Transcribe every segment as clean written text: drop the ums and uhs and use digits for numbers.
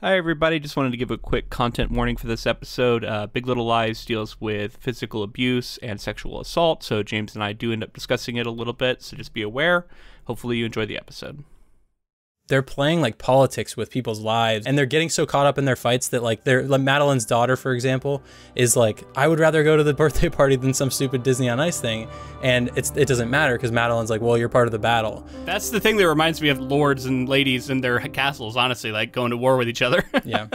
Hi everybody, just wanted to give a quick content warning for this episode. Big Little Lies deals with physical abuse and sexual assault, so James and I do end up discussing it a little bit, so just be aware. Hopefully you enjoy the episode. They're playing like politics with people's lives, and they're getting so caught up in their fights that like Madeline's daughter, for example, is like, I would rather go to the birthday party than some stupid Disney on Ice thing. And it doesn't matter because Madeline's like, well, you're part of the battle. That's the thing that reminds me of lords and ladies in their castles, honestly, like going to war with each other. Yeah.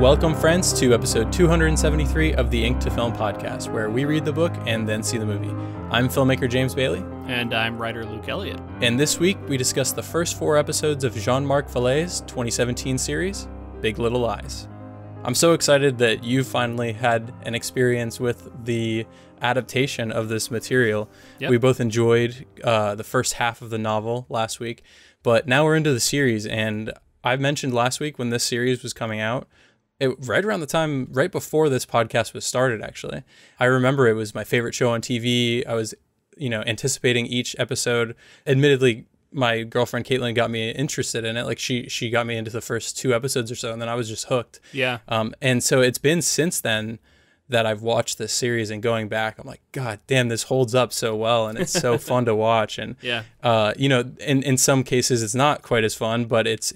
Welcome, friends, to episode 273 of the Ink to Film podcast, where we read the book and then see the movie. I'm filmmaker James Bailey. And I'm writer Luke Elliott. And this week, we discuss the first four episodes of Jean-Marc Vallée's 2017 series, Big Little Lies. I'm so excited that you finally had an experience with the adaptation of this material. Yep. We both enjoyed the first half of the novel last week, but now we're into the series. And I mentioned last week when this series was coming out, right around the time, right before this podcast was started, actually. I remember it was my favorite show on TV. I was, you know, anticipating each episode. Admittedly, my girlfriend Caitlin got me interested in it. Like she got me into the first two episodes or so, and then I was just hooked. Yeah. And so it's been since then that I've watched this series, and going back, I'm like, God damn, this holds up so well, and it's so fun to watch. And yeah, you know, in some cases it's not quite as fun, but it's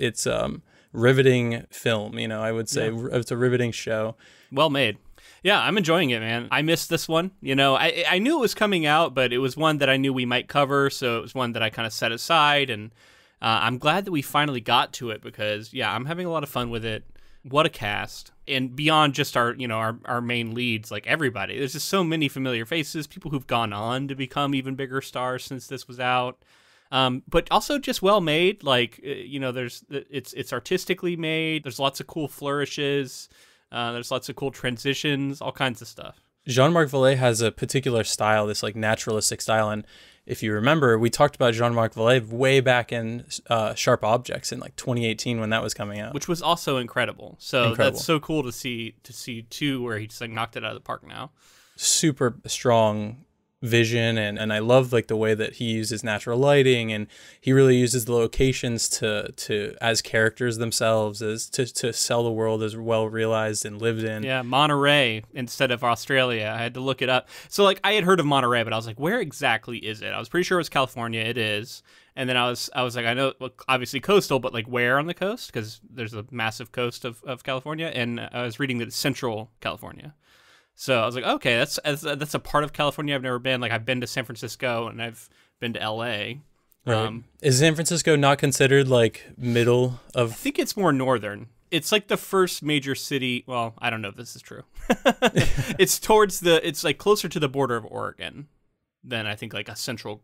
riveting film, you know, I would say. Yeah. It's a riveting show. Well made. Yeah, I'm enjoying it, man. I missed this one. You know, I knew it was coming out, but it was one that I knew we might cover, so it was one that I kind of set aside, and I'm glad that we finally got to it because, yeah, I'm having a lot of fun with it. What a cast. And beyond just our, you know, our main leads, like everybody, there's just so many familiar faces, people who've gone on to become even bigger stars since this was out. But also just well made, like, you know, it's artistically made. There's lots of cool flourishes. There's lots of cool transitions, all kinds of stuff. Jean-Marc Vallée has a particular style, this like naturalistic style. And if you remember, we talked about Jean-Marc Vallée way back in Sharp Objects in like 2018 when that was coming out, which was also incredible. So that's so cool to see too, where he just like knocked it out of the park now. Super strong vision, and I love like the way that he uses natural lighting, and he really uses the locations to as characters themselves, as to sell the world as well realized and lived in. Yeah, Monterey instead of Australia. I had to look it up. So like I had heard of Monterey, but I was like, where exactly is it? I was pretty sure it was California. It is. And then I was like, I know, well, obviously coastal, but like where on the coast? Because there's a massive coast of California, and I was reading that it's central California. So I was like, okay, that's a part of California I've never been. Like I've been to San Francisco and I've been to L.A. Right. Is San Francisco not considered like middle of? I think it's more northern. It's like the first major city. Well, I don't know if this is true. It's towards the. It's like closer to the border of Oregon than I think like a central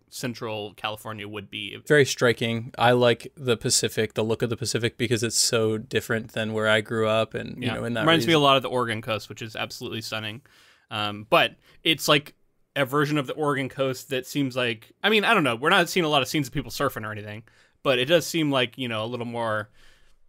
California would be. Very striking. I like the Pacific, the look of the Pacific, because it's so different than where I grew up, and yeah, you know, in that reminds me a lot of the Oregon coast, which is absolutely stunning. But it's like a version of the Oregon coast that seems like, I mean, I don't know, we're not seeing a lot of scenes of people surfing or anything, but it does seem like, you know, a little more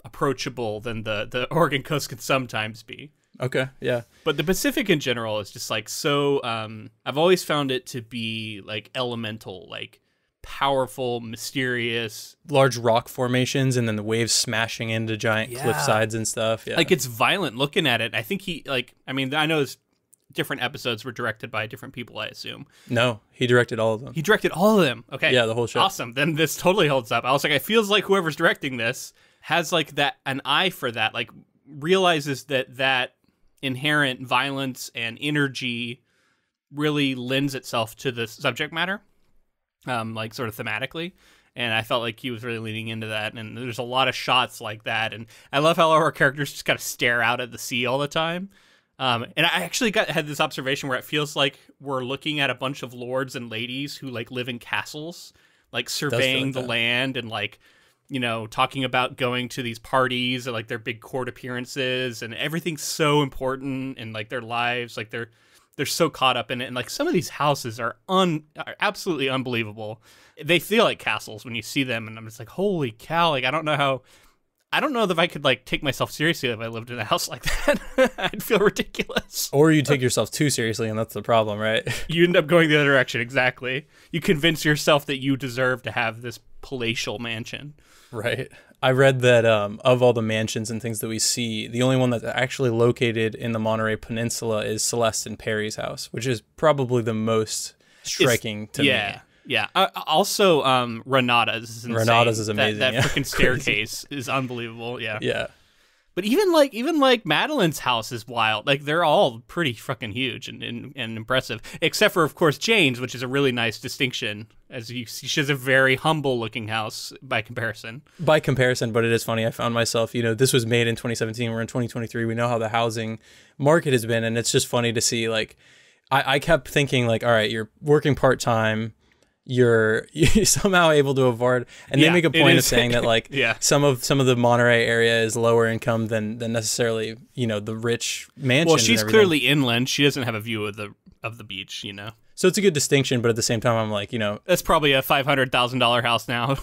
approachable than the Oregon coast could sometimes be. Okay, yeah. But the Pacific in general is just like so, I've always found it to be like elemental, like powerful, mysterious. Large rock formations and then the waves smashing into giant cliff sides and stuff. Yeah. Like it's violent looking at it. I think he like, I mean, I know different episodes were directed by different people, I assume. No, he directed all of them. He directed all of them. Okay. Yeah, the whole show. Awesome. Then this totally holds up. I was like, it feels like whoever's directing this has like that, an eye for that, like realizes that inherent violence and energy really lends itself to the subject matter, like sort of thematically. And I felt like he was really leaning into that. And there's a lot of shots like that. And I love how our characters just kind of stare out at the sea all the time. And I actually had this observation where it feels like we're looking at a bunch of lords and ladies who like live in castles, like surveying the land and like, you know, talking about going to these parties and like their big court appearances, and everything's so important, and like their lives, like their They're so caught up in it. And like some of these houses are absolutely unbelievable. They feel like castles when you see them. And I'm just like, holy cow. Like, I don't know if I could like take myself seriously if I lived in a house like that. I'd feel ridiculous. Or you take yourself too seriously, and that's the problem, right? You end up going the other direction, exactly. You convince yourself that you deserve to have this palatial mansion. Right. I read that of all the mansions and things that we see, the only one that's actually located in the Monterey Peninsula is Celeste and Perry's house, which is probably the most striking to me. Yeah. Also, Renata's is insane. Renata's is amazing. That freaking staircase is unbelievable. Yeah. Yeah. But even like Madeline's house is wild. Like, they're all pretty fucking huge and impressive, except for, of course, Jane's, which is a really nice distinction. As you see, she has a very humble looking house by comparison. By comparison, but it is funny. I found myself, you know, this was made in 2017. We're in 2023. We know how the housing market has been. And it's just funny to see, like, I kept thinking, like, all right, you're working part time. You're somehow able to avoid, and they make a point of saying that, like, yeah, some of the Monterey area is lower income than necessarily, you know, the rich mansion. Well, she's clearly inland. She doesn't have a view of the beach, you know. So it's a good distinction, but at the same time, I'm like, you know, that's probably a $500,000 house now.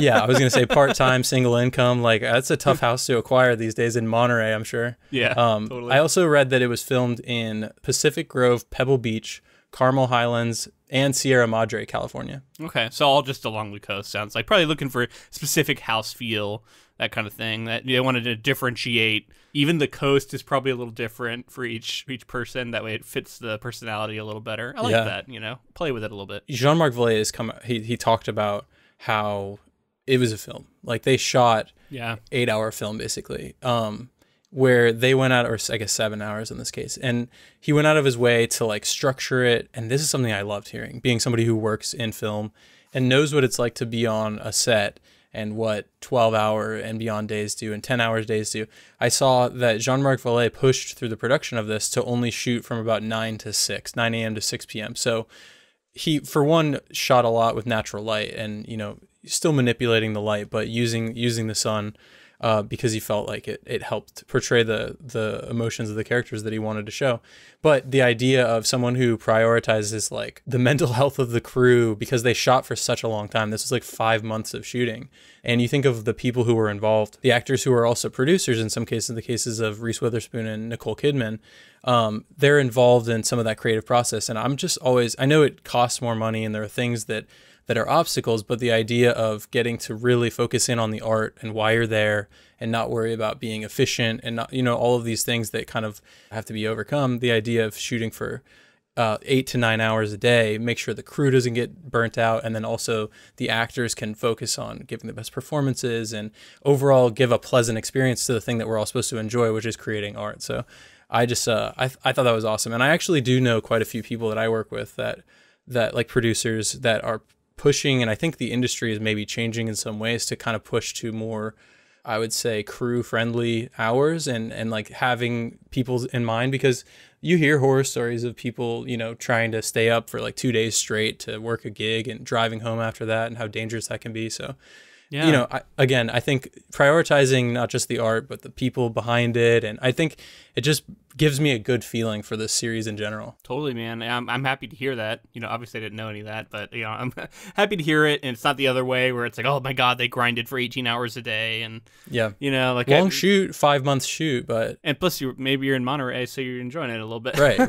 Yeah, I was gonna say part time, single income. Like, that's a tough house to acquire these days in Monterey, I'm sure. Yeah, totally. I also read that it was filmed in Pacific Grove, Pebble Beach, Carmel Highlands, and Sierra Madre, California. Okay, so all just along the coast, sounds like. Probably looking for a specific house feel, that kind of thing. That they wanted to differentiate. Even the coast is probably a little different for each person. That way it fits the personality a little better. I like that, you know, play with it a little bit. Jean-Marc Vallée has come. He talked about how it was a film. Like, they shot an 8-hour film, basically. Where they went out, or I guess 7 hours in this case, and he went out of his way to, like, structure it. And this is something I loved hearing, being somebody who works in film and knows what it's like to be on a set and what 12-hour and beyond days do and 10-hour days do. I saw that Jean-Marc Vallée pushed through the production of this to only shoot from about 9 a.m. to 6 p.m. So he, for one, shot a lot with natural light and, you know, still manipulating the light, but using the sun. Because he felt like it helped portray the emotions of the characters that he wanted to show. But the idea of someone who prioritizes, like, the mental health of the crew, because they shot for such a long time. This was like 5 months of shooting. And you think of the people who were involved, the actors who were also producers in some cases, the cases of Reese Witherspoon and Nicole Kidman, they're involved in some of that creative process. And I'm just always, I know it costs more money and there are things that are obstacles, but the idea of getting to really focus in on the art and why you're there and not worry about being efficient and not, you know, all of these things that kind of have to be overcome. The idea of shooting for 8 to 9 hours a day, make sure the crew doesn't get burnt out, and then also the actors can focus on giving the best performances and overall give a pleasant experience to the thing that we're all supposed to enjoy, which is creating art. So I just, I thought that was awesome. And I actually do know quite a few people that I work with that like producers that are pushing, and I think the industry is maybe changing in some ways to kind of push to more, I would say, crew friendly hours and like having people in mind, because you hear horror stories of people, you know, trying to stay up for like 2 days straight to work a gig and driving home after that and how dangerous that can be. So, yeah, you know, I think prioritizing not just the art, but the people behind it. And I think it just gives me a good feeling for this series in general. Totally, man. I'm happy to hear that. You know, obviously I didn't know any of that, but, you know, I'm happy to hear it. And it's not the other way where it's like, oh my God, they grinded for 18 hours a day. And, yeah, you know, like, long shoot, 5 months shoot, but. And plus maybe you're in Monterey, so you're enjoying it a little bit. Right.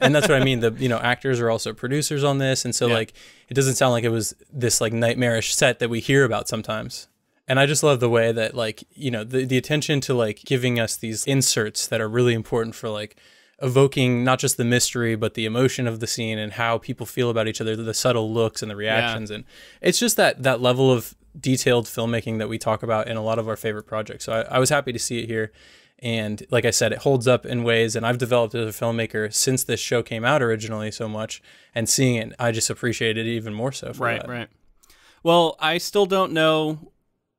And that's what I mean. The, you know, actors are also producers on this. And so, like, it doesn't sound like it was this, like, nightmarish set that we hear about sometimes. And I just love the way that, like, you know, the attention to, like, giving us these inserts that are really important for, like, evoking not just the mystery, but the emotion of the scene and how people feel about each other, the subtle looks and the reactions. Yeah. And it's just that level of detailed filmmaking that we talk about in a lot of our favorite projects. So I was happy to see it here. And like I said, it holds up in ways, and I've developed as a filmmaker since this show came out originally so much, and seeing it, I just appreciate it even more so. Right. Well, I still don't know,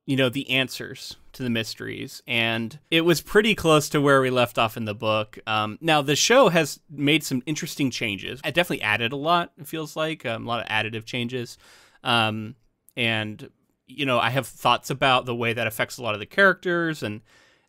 you know, the answers to the mysteries. And it was pretty close to where we left off in the book. Now, the show has made some interesting changes. It definitely added a lot, it feels like, a lot of additive changes. And, you know, I have thoughts about the way that affects a lot of the characters, and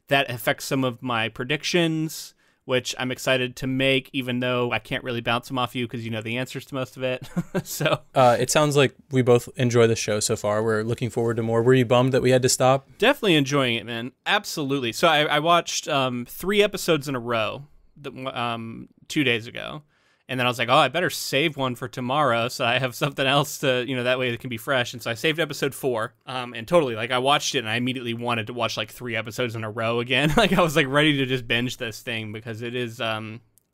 that affects some of my predictions, which I'm excited to make, even though I can't really bounce them off you because you know the answers to most of it. So it sounds like we both enjoy the show so far. We're looking forward to more. Were you bummed that we had to stop? Definitely enjoying it, man. Absolutely. So I watched 3 episodes in a row 2 days ago. And then I was like, oh, I better save one for tomorrow so I have something else to, you know, that way it can be fresh. And so I saved episode 4 and totally, like, I watched it and I immediately wanted to watch like 3 episodes in a row again. Like I was like ready to just binge this thing because it is,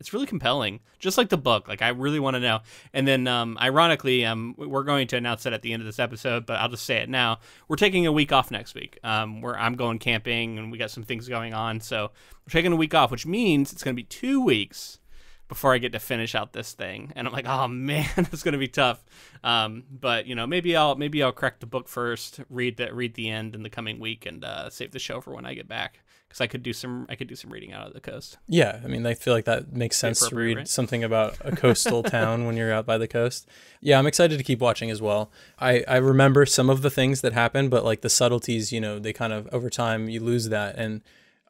it's really compelling, just like the book. Like I really want to know. And then ironically, we're going to announce it at the end of this episode, but I'll just say it now. We're taking a week off next week where I'm going camping and we got some things going on. So we're taking a week off, which means it's going to be 2 weeks before I get to finish out this thing. And I'm like, oh man, that's going to be tough. But you know, maybe I'll crack the book first, read the end in the coming week and save the show for when I get back. Cause I could do some reading out of the coast. Yeah. I mean, I feel like that makes sense to read, right? Something about a coastal town when you're out by the coast. Yeah. I'm excited to keep watching as well. I remember some of the things that happened, but like the subtleties, you know, they kind of over time you lose that. And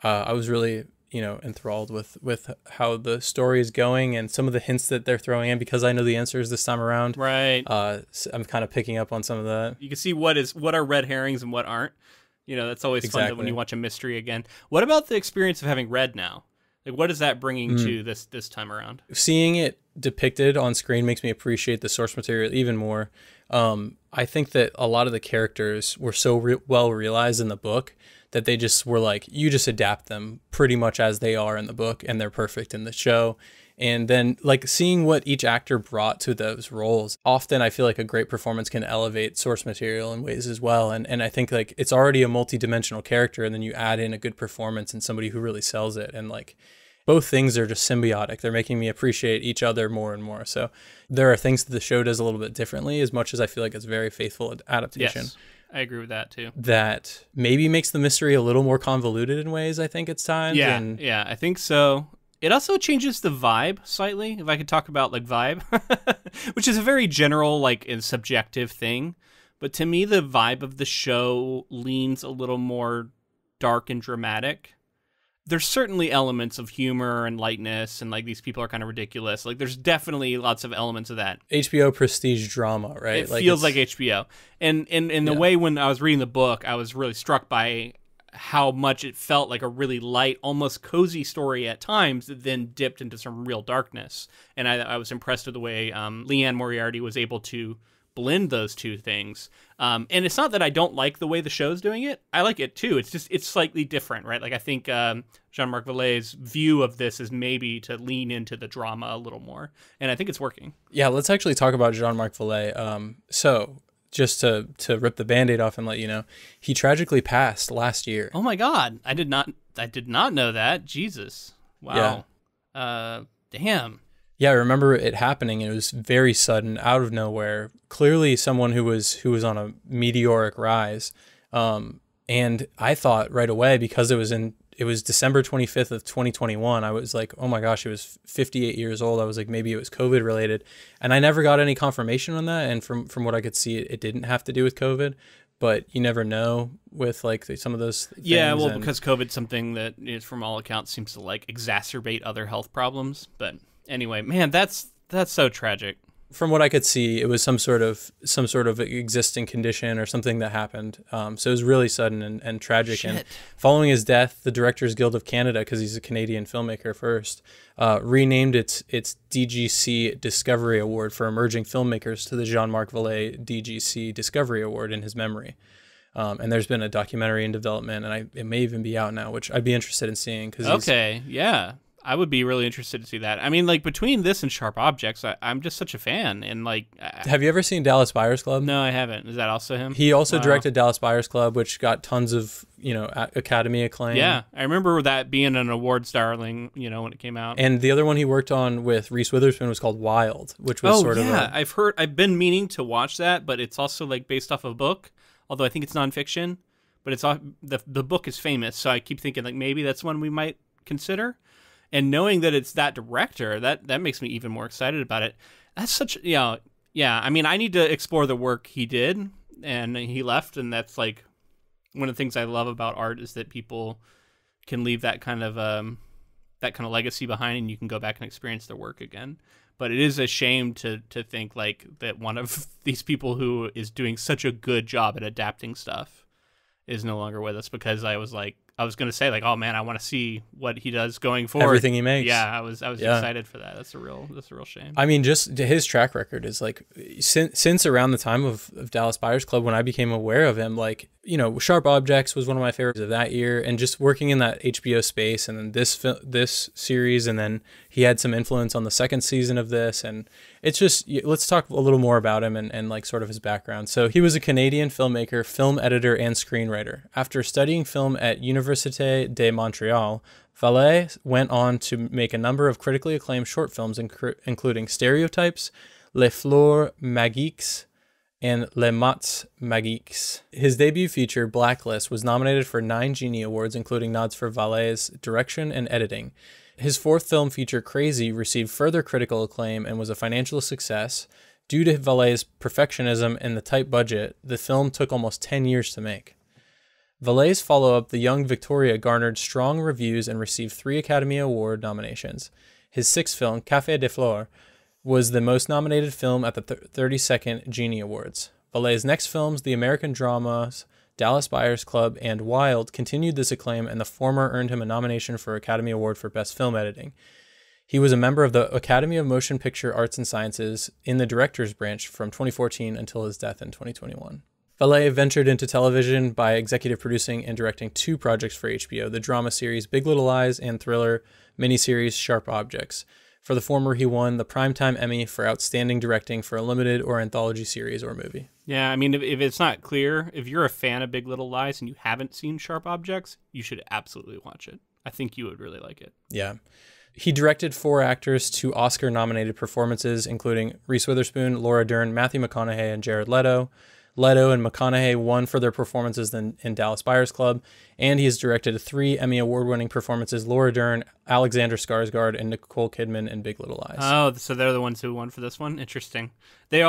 I was really, you know, enthralled with how the story is going and some of the hints that they're throwing in, because I know the answers this time around. Right. So I'm kind of picking up on some of that. You can see what are red herrings and what aren't. You know, that's always fun when you watch a mystery again. What about the experience of having read now? Like, what is that bringing to this time around? Seeing it depicted on screen makes me appreciate the source material even more. I think that a lot of the characters were so well realized in the book that they just were like, you just adapt them pretty much as they are in the book and they're perfect in the show. And then like seeing what each actor brought to those roles. Often I feel like a great performance can elevate source material in ways as well. And I think like it's already a multi-dimensional character and then you add in a good performance and somebody who really sells it. And like both things are just symbiotic. They're making me appreciate each other more and more. So there are things that the show does a little bit differently, as much as I feel like it's a very faithful adaptation. Yes. I agree with that too. That maybe makes the mystery a little more convoluted in ways, I think, it's times. Yeah, and yeah, I think so. It also changes the vibe slightly, if I could talk about like vibe, which is a very general like and subjective thing. But to me, the vibe of the show leans a little more dark and dramatic. There's certainly elements of humor and lightness and like these people are kind of ridiculous. Like there's definitely lots of elements of that. HBO prestige drama, right? It feels like HBO. And the way when I was reading the book, I was really struck by how much it felt like a really light, almost cozy story at times that then dipped into some real darkness. And I was impressed with the way Liane Moriarty was able to blend those two things. And it's not that I don't like the way the show's doing it. I like it too. It's just, it's slightly different, right? Like I think Jean-Marc Vallée's view of this is maybe to lean into the drama a little more. And I think it's working. Yeah. Let's actually talk about Jean-Marc Vallée. So just to rip the Band-Aid off and let you know, he tragically passed last year. Oh my God. I did not know that. Jesus. Wow. Yeah. Damn. Yeah, I remember it happening. It was very sudden, out of nowhere. Clearly someone who was on a meteoric rise. And I thought right away, because it was December 25th of 2021, I was like, oh my gosh, he was 58 years old. I was like, maybe it was COVID related. And I never got any confirmation on that. And from what I could see, it didn't have to do with COVID. But you never know with like some of those things. Yeah, well, because COVID's something that is, from all accounts, seems to like exacerbate other health problems. But anyway, man, that's so tragic. From what I could see, it was some sort of existing condition or something that happened. So it was really sudden and tragic. Shit. And following his death, the Directors Guild of Canada, because he's a Canadian filmmaker first, renamed its DGC Discovery Award for Emerging Filmmakers to the Jean-Marc Vallée DGC Discovery Award in his memory. And there's been a documentary in development, and it may even be out now, which I'd be interested in seeing. Cause okay, yeah. I would be really interested to see that. I mean, like between this and Sharp Objects, I'm just such a fan. And like, have you ever seen Dallas Buyers Club? No, I haven't. Is that also him? He also directed Dallas Buyers Club, which got tons of, you know, Academy acclaim. Yeah, I remember that being an awards darling, you know, when it came out. And the other one he worked on with Reese Witherspoon was called Wild, which was I've been meaning to watch that, but it's also like based off of a book, although I think it's nonfiction. But it's off, the book is famous, so I keep thinking like maybe that's one we might consider. And knowing that it's that director, that makes me even more excited about it. That's such, you know, yeah. I mean, I need to explore the work he did and he left. And that's like one of the things I love about art is that people can leave that kind of that kind of legacy behind, and you can go back and experience their work again. But it is a shame to think like that one of these people who is doing such a good job at adapting stuff is no longer with us, because I was gonna say oh man, I want to see what he does going forward. Everything he makes. Yeah, I was excited for that. That's a real shame. I mean, just his track record is like since around the time of Dallas Buyers Club, when I became aware of him, like, you know, Sharp Objects was one of my favorites of that year, and just working in that HBO space, and then this series, and then he had some influence on the second season of this, and it's just, let's talk a little more about him and like sort of his background. So he was a Canadian filmmaker, film editor, and screenwriter. After studying film at Université de Montréal, Vallée went on to make a number of critically acclaimed short films, including Stereotypes, Les Fleurs Magiques, and Les Mottes Magiques. His debut feature, Blacklist, was nominated for 9 Genie Awards, including nods for Vallée's direction and editing. His fourth film feature, Crazy, received further critical acclaim and was a financial success. Due to Vallée's perfectionism and the tight budget, the film took almost 10 years to make. Vallée's follow-up, The Young Victoria, garnered strong reviews and received 3 Academy Award nominations. His sixth film, Café des Fleurs, was the most nominated film at the 32nd Genie Awards. Vallée's next films, the American dramas Dallas Buyers Club and Wild, continued this acclaim, and the former earned him a nomination for Academy Award for Best Film Editing. He was a member of the Academy of Motion Picture Arts and Sciences in the Directors Branch from 2014 until his death in 2021. Vallée ventured into television by executive producing and directing 2 projects for HBO, the drama series Big Little Lies and thriller miniseries Sharp Objects. For the former, he won the Primetime Emmy for Outstanding Directing for a Limited or Anthology Series or Movie. Yeah, I mean, if it's not clear, if you're a fan of Big Little Lies and you haven't seen Sharp Objects, you should absolutely watch it. I think you would really like it. Yeah. He directed 4 actors to Oscar-nominated performances, including Reese Witherspoon, Laura Dern, Matthew McConaughey, and Jared Leto. Leto and McConaughey won for their performances in Dallas Buyers Club, and he has directed 3 Emmy Award-winning performances, Laura Dern, Alexander Skarsgård, and Nicole Kidman in Big Little Lies. Oh, so they're the ones who won for this one? Interesting. They've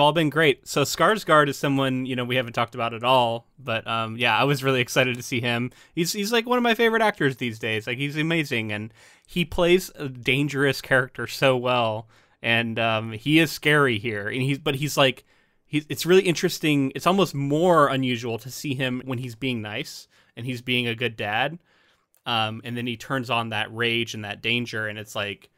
all been great. So Skarsgård is someone, you know, we haven't talked about at all, but yeah, I was really excited to see him. He's like one of my favorite actors these days. Like, he's amazing, and he plays a dangerous character so well, and he is scary here, and it's really interesting. It's almost more unusual to see him when he's being nice and he's being a good dad. And then he turns on that rage and that danger. And it's like,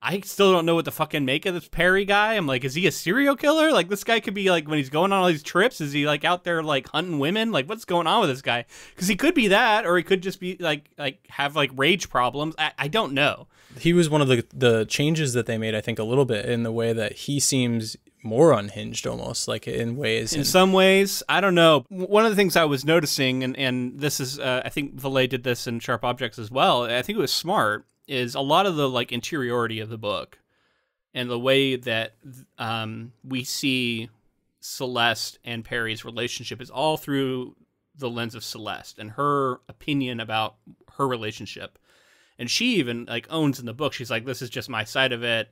I still don't know what to fucking make of this Perry guy. I'm like, is he a serial killer? Like, this guy could be like, when he's going on all these trips, is he like out there like hunting women? Like, what's going on with this guy? Because he could be that, or he could just be like have like rage problems. I don't know. He was one of the changes that they made, I think, a little bit in the way that he seems more unhinged, almost like in some ways. I don't know. One of the things I was noticing, and this is I think Vallée did this in Sharp Objects as well, I think it was smart, is a lot of the like interiority of the book and the way that we see Celeste and Perry's relationship is all through the lens of Celeste and her opinion about her relationship. And she even like owns in the book, she's like, this is just my side of it.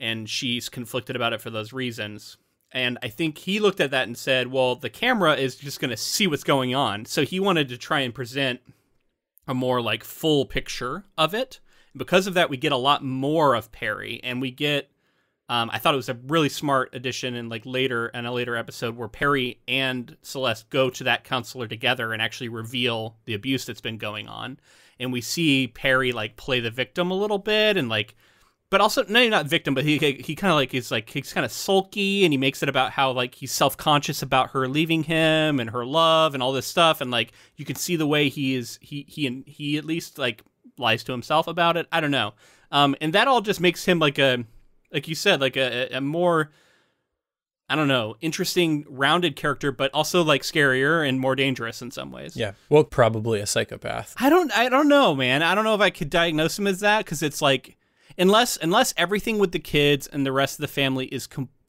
And she's conflicted about it for those reasons. And I think he looked at that and said, well, the camera is just going to see what's going on. So he wanted to try and present a more like full picture of it. And because of that, we get a lot more of Perry, and we get, I thought it was a really smart addition in a later episode where Perry and Celeste go to that counselor together and actually reveal the abuse that's been going on. And we see Perry like play the victim a little bit, and like, but also, no, you're not victim, but he kind of like he's kind of sulky, and he makes it about how like he's self-conscious about her leaving him and her love and all this stuff, and like you can see the way he at least like lies to himself about it. I don't know, and that all just makes him like a, like you said, like a more, I don't know, interesting, rounded character, but also like scarier and more dangerous in some ways. Yeah, well, probably a psychopath. I don't know, man. I don't know if I could diagnose him as that, because it's like, Unless everything with the kids and the rest of the family is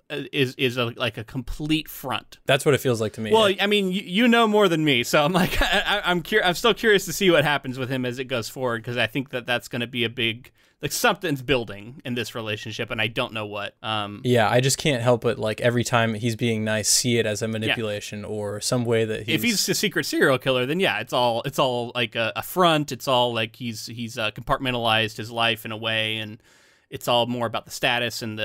like a complete front. That's what it feels like to me. Well, I mean, you know more than me, so I'm like, I'm still curious to see what happens with him as it goes forward, because I think that that's going to be a big like something's building in this relationship, and I don't know what. Yeah, I just can't help but like every time he's being nice, see it as a manipulation or some way that he's... If he's a secret serial killer, then yeah, it's all like a front. It's all like he's compartmentalized his life in a way, and it's all more about the status and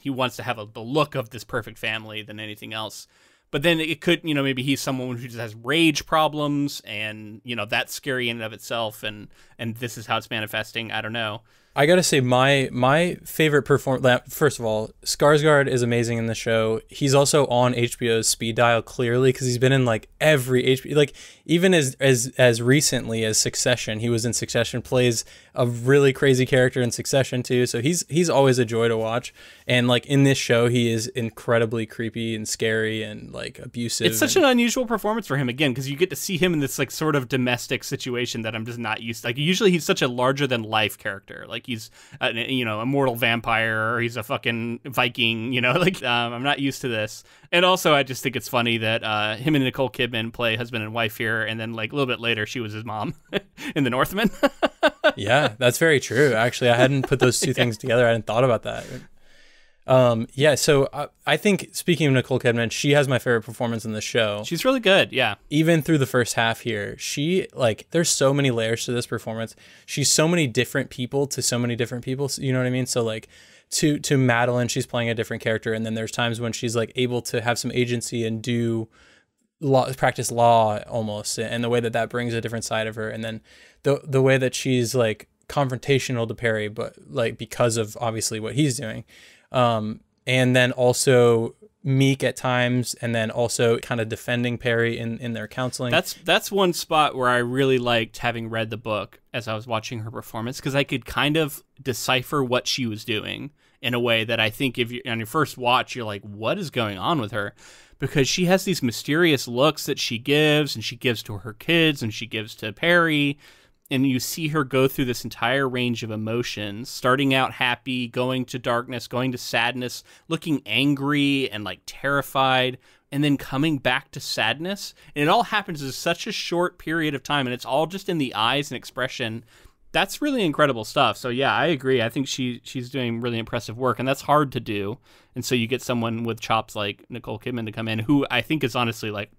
he wants to have the look of this perfect family than anything else. But then it could, you know, maybe he's someone who just has rage problems, and, you know, that's scary in and of itself, and this is how it's manifesting. I don't know. I gotta say, my favorite performance, first of all, Skarsgård is amazing in the show. He's also on HBO's speed dial, clearly, because he's been in, like, every HBO, like, even as recently as Succession. He was in Succession, plays a really crazy character in Succession, too, so he's always a joy to watch. And, like, in this show, he is incredibly creepy and scary and, like, abusive. It's such an unusual performance for him, again, because you get to see him in this, like, sort of domestic situation that I'm just not used to. Like, usually he's such a larger-than-life character. Like, he's, you know, a mortal vampire, or he's a fucking Viking, you know? Like, I'm not used to this. And also, I just think it's funny that him and Nicole Kidman play husband and wife here, and then, like, a little bit later, she was his mom in The Northman. Yeah, that's very true, actually. I hadn't put those two things together. I hadn't thought about that. Yeah, so I think, speaking of Nicole Kidman, she has my favorite performance in the show. She's really good, yeah. Even through the first half here, she, like, there's so many layers to this performance. She's so many different people to so many different people, you know what I mean? So, like, to Madeline, she's playing a different character, and then there's times when she's, like, able to have some agency and do law, practice law, almost, and the way that brings a different side of her, and then the way that she's, like, confrontational to Perry, but, like, because of, obviously, what he's doing. And then also meek at times, and then also kind of defending Perry in their counseling. That's one spot where I really liked, having read the book as I was watching her performance, because I could kind of decipher what she was doing in a way that I think if you on your first watch, you're like, what is going on with her? Because she has these mysterious looks that she gives, and she gives to her kids, and she gives to Perry. And you see her go through this entire range of emotions, starting out happy, going to darkness, going to sadness, looking angry and, like, terrified, and then coming back to sadness. And it all happens in such a short period of time, and it's all just in the eyes and expression. That's really incredible stuff. So, yeah, I agree. I think she's doing really impressive work, and that's hard to do. And so you get someone with chops like Nicole Kidman to come in, who I think is honestly, like,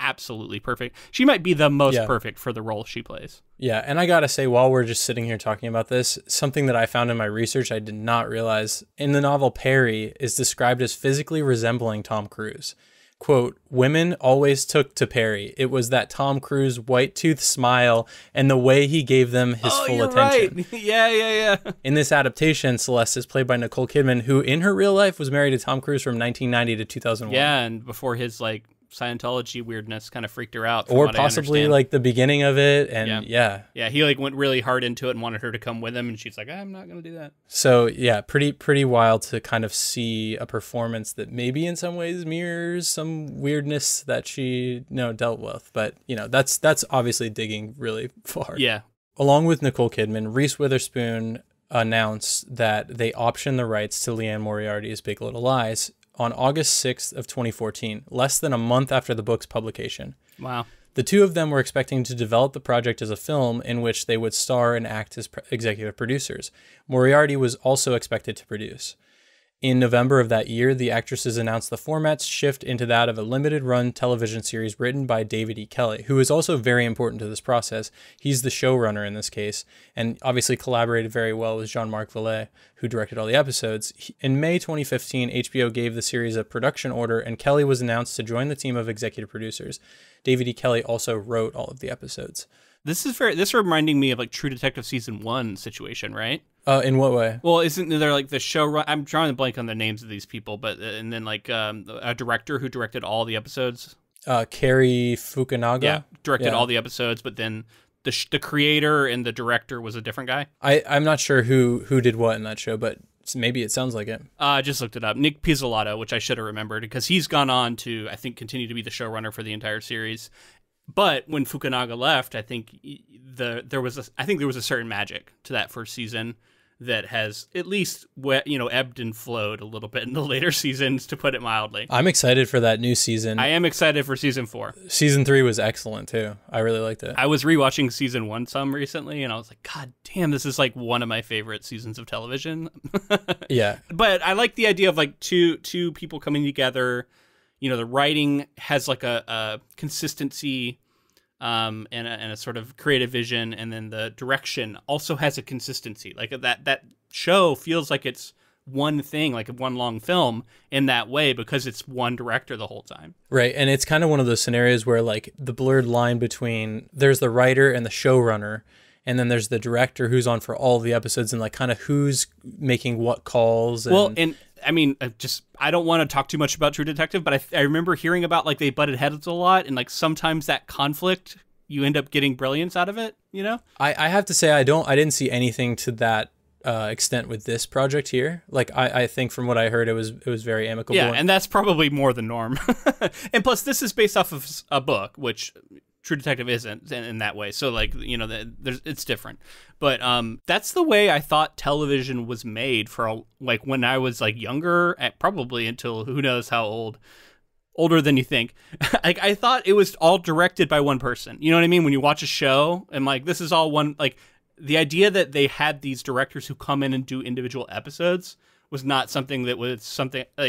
absolutely perfect. She might be the most perfect for the role she plays. Yeah, and I gotta say, while we're just sitting here talking about this, something that I found in my research I did not realize. In the novel, Perry is described as physically resembling Tom Cruise. Quote, "Women always took to Perry. It was that Tom Cruise white tooth smile and the way he gave them his full attention." Right. Yeah. In this adaptation, Celeste is played by Nicole Kidman, who in her real life was married to Tom Cruise from 1990 to 2001. Yeah, and before his, like, Scientology weirdness kind of freaked her out, or possibly like the beginning of it. And yeah, he like went really hard into it and wanted her to come with him, and she's like, I'm not gonna do that. So yeah, pretty wild to kind of see a performance that maybe in some ways mirrors some weirdness that she dealt with, but you know, that's obviously digging really far. Yeah. Along with Nicole Kidman, Reese Witherspoon announced that they optioned the rights to Liane Moriarty's Big Little Lies on August 6th of 2014, less than a month after the book's publication. Wow. The two of them were expecting to develop the project as a film in which they would star and act as executive producers. Moriarty was also expected to produce. In November of that year, the actresses announced the format's shift into that of a limited-run television series written by David E. Kelley, who is also very important to this process. He's the showrunner in this case, and obviously collaborated very well with Jean-Marc Vallée, who directed all the episodes. In May 2015, HBO gave the series a production order, and Kelley was announced to join the team of executive producers. David E. Kelley also wrote all of the episodes. This is reminding me of like True Detective season 1 situation, right? In what way? Well, isn't there like the showrunner? I'm drawing a blank on the names of these people, but and then like a director who directed all the episodes. Cary Fukunaga. Yeah, directed all the episodes, but then the creator and the director was a different guy. I'm not sure who did what in that show, but maybe it sounds like it. I just looked it up. Nick Pizzolatto, which I should have remembered, because he's gone on to I think continue to be the showrunner for the entire series. But when Fukunaga left, I think there was a certain magic to that first season. that has at least, you know, ebbed and flowed a little bit in the later seasons, to put it mildly. I'm excited for that new season. I am excited for season 4. Season 3 was excellent too. I really liked it. I was rewatching season 1 some recently, and I was like, God damn, this is like one of my favorite seasons of television. Yeah. But I like the idea of like two people coming together. You know, the writing has like a consistency and a sort of creative vision, and then the direction also has a consistency. Like that show feels like it's one thing, like one long film in that way, because it's one director the whole time. Right. And it's kind of one of those scenarios where like the blurred line between there's the writer and the showrunner, and then there's the director who's on for all the episodes, and like kind of who's making what calls. And... Well, and I mean, I don't want to talk too much about True Detective, but I remember hearing about like they butted heads a lot, and like sometimes that conflict, you end up getting brilliance out of it, you know? I have to say, I didn't see anything to that extent with this project here. Like I think from what I heard, it was very amicable. Yeah, and that's probably more the norm. And plus, this is based off of a book, which True Detective isn't in that way. So like, you know, it's different. But that's the way I thought television was made for like when I was like younger, probably until who knows how old, older than you think. Like I thought it was all directed by one person. You know what I mean? When you watch a show and like this is all one, like the idea that they had these directors who come in and do individual episodes was not something that was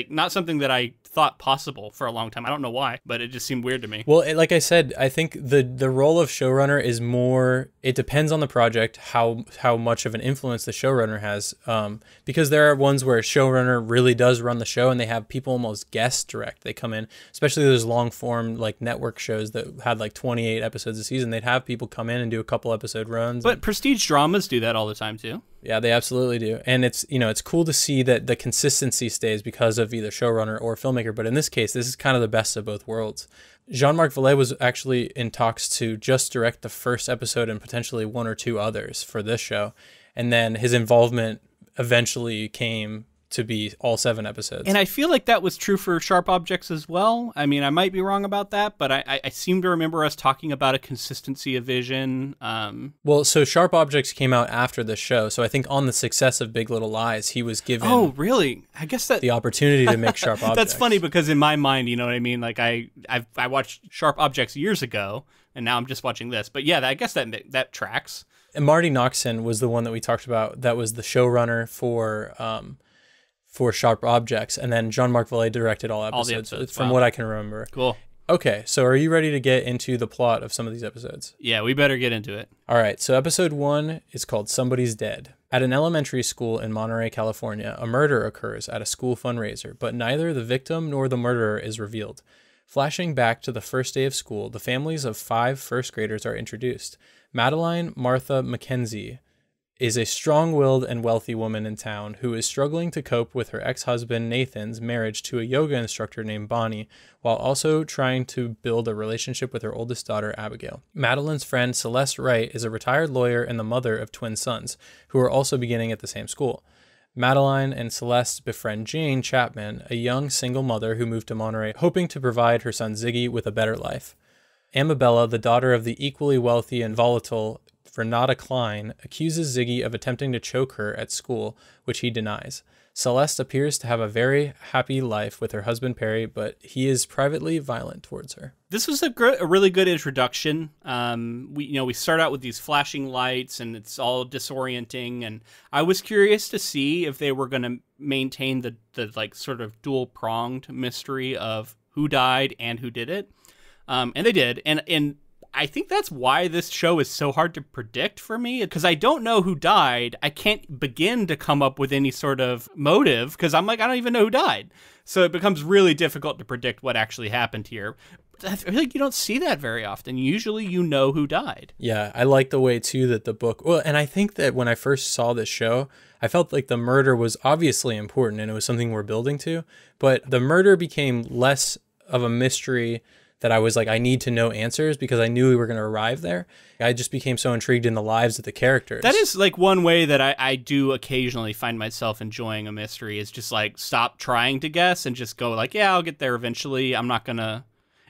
not something that I thought possible for a long time. I don't know why, but it just seemed weird to me. Well, like I said, I think the role of showrunner is more, it depends on the project, how much of an influence the showrunner has, because there are ones where a showrunner really does run the show and they have people almost guest direct. They come in, especially those long form like network shows that had like 28 episodes a season, they'd have people come in and do a couple episode runs. But prestige dramas do that all the time too. Yeah, they absolutely do. And it's, you know, it's cool to see that the consistency stays because of either showrunner or filmmaker. But in this case, this is kind of the best of both worlds. Jean-Marc Vallée was actually in talks to just direct the first episode and potentially one or two others for this show. And then his involvement eventually came to be all 7 episodes. And I feel like that was true for Sharp Objects as well. I mean, I might be wrong about that, but I seem to remember us talking about a consistency of vision. Well, so Sharp Objects came out after the show. So I think on the success of Big Little Lies, he was given... Oh, really? I guess that... The opportunity to make Sharp Objects. That's funny because in my mind, you know what I mean? Like I watched Sharp Objects years ago, and now I'm just watching this. But yeah, I guess that tracks. And Marty Noxon was the one that we talked about that was the showrunner for Sharp Objects, and then Jean-Marc Vallée directed all episodes, from what I can remember. Cool. Okay, so are you ready to get into the plot of some of these episodes? Yeah, we better get into it. All right, so episode 1 is called Somebody's Dead. At an elementary school in Monterey, California, a murder occurs at a school fundraiser, but neither the victim nor the murderer is revealed. Flashing back to the first day of school, the families of 5 first graders are introduced. Madeline Martha McKenzie is a strong-willed and wealthy woman in town who is struggling to cope with her ex-husband Nathan's marriage to a yoga instructor named Bonnie, while also trying to build a relationship with her oldest daughter, Abigail. Madeline's friend Celeste Wright is a retired lawyer and the mother of twin sons, who are also beginning at the same school. Madeline and Celeste befriend Jane Chapman, a young single mother who moved to Monterey, hoping to provide her son Ziggy with a better life. Amabella, the daughter of the equally wealthy and volatile Renata Klein, accuses Ziggy of attempting to choke her at school, which he denies. Celeste appears to have a very happy life with her husband Perry, but he is privately violent towards her. This was a really good introduction. We start out with these flashing lights, and it's all disorienting. And I was curious to see if they were going to maintain the like sort of dual pronged mystery of who died and who did it, and they did. And I think that's why this show is so hard to predict for me, because I don't know who died. I can't begin to come up with any sort of motive because I'm like, I don't even know who died. So it becomes really difficult to predict what actually happened here. I feel like you don't see that very often. Usually you know who died. Yeah, I like the way, too, that the book... Well, and I think that when I first saw this show, I felt like the murder was obviously important and it was something we're building to, but the murder became less of a mystery that I was like, I need to know answers because I knew we were going to arrive there. I just became so intrigued in the lives of the characters. That is like one way that I do occasionally find myself enjoying a mystery, is just like stop trying to guess and just go like, yeah, I'll get there eventually. I'm not going to...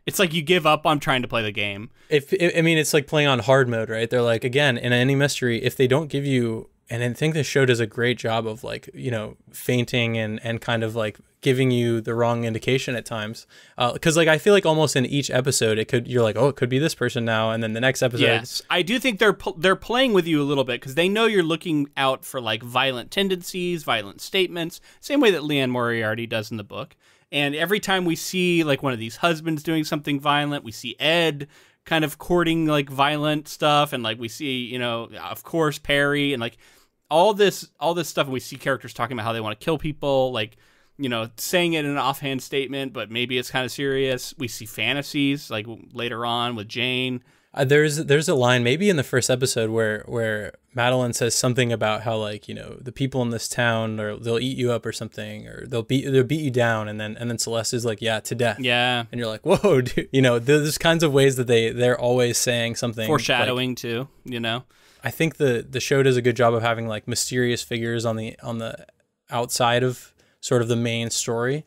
It's like you give up on trying to play the game. I mean, it's like playing on hard mode, right? They're like, again, in any mystery, if they don't give you And I think the show does a great job of, like, you know, feinting and kind of like giving you the wrong indication at times. Because like, I feel like almost in each episode, it could, you're like, oh, it could be this person now. And then the next episode. Yes, I do think they're playing with you a little bit because they know you're looking out for like violent tendencies, violent statements, same way that Liane Moriarty does in the book. And every time we see like one of these husbands doing something violent, we see Ed kind of courting like violent stuff. And like, we see, you know, of course, Perry and like, all this stuff, and we see characters talking about how they want to kill people, like, you know, saying it in an offhand statement, but maybe it's kind of serious. We see fantasies, like, later on with Jane. There's a line, maybe in the first episode, where Madeline says something about how, like, you know, the people in this town, or they'll eat you up or something, or they'll beat you down, and then Celeste is like, yeah, to death. Yeah. And you're like, whoa, dude. You know, there's kinds of ways that they're always saying something. Foreshadowing, like, too, you know? I think the show does a good job of having like mysterious figures on the outside of sort of the main story,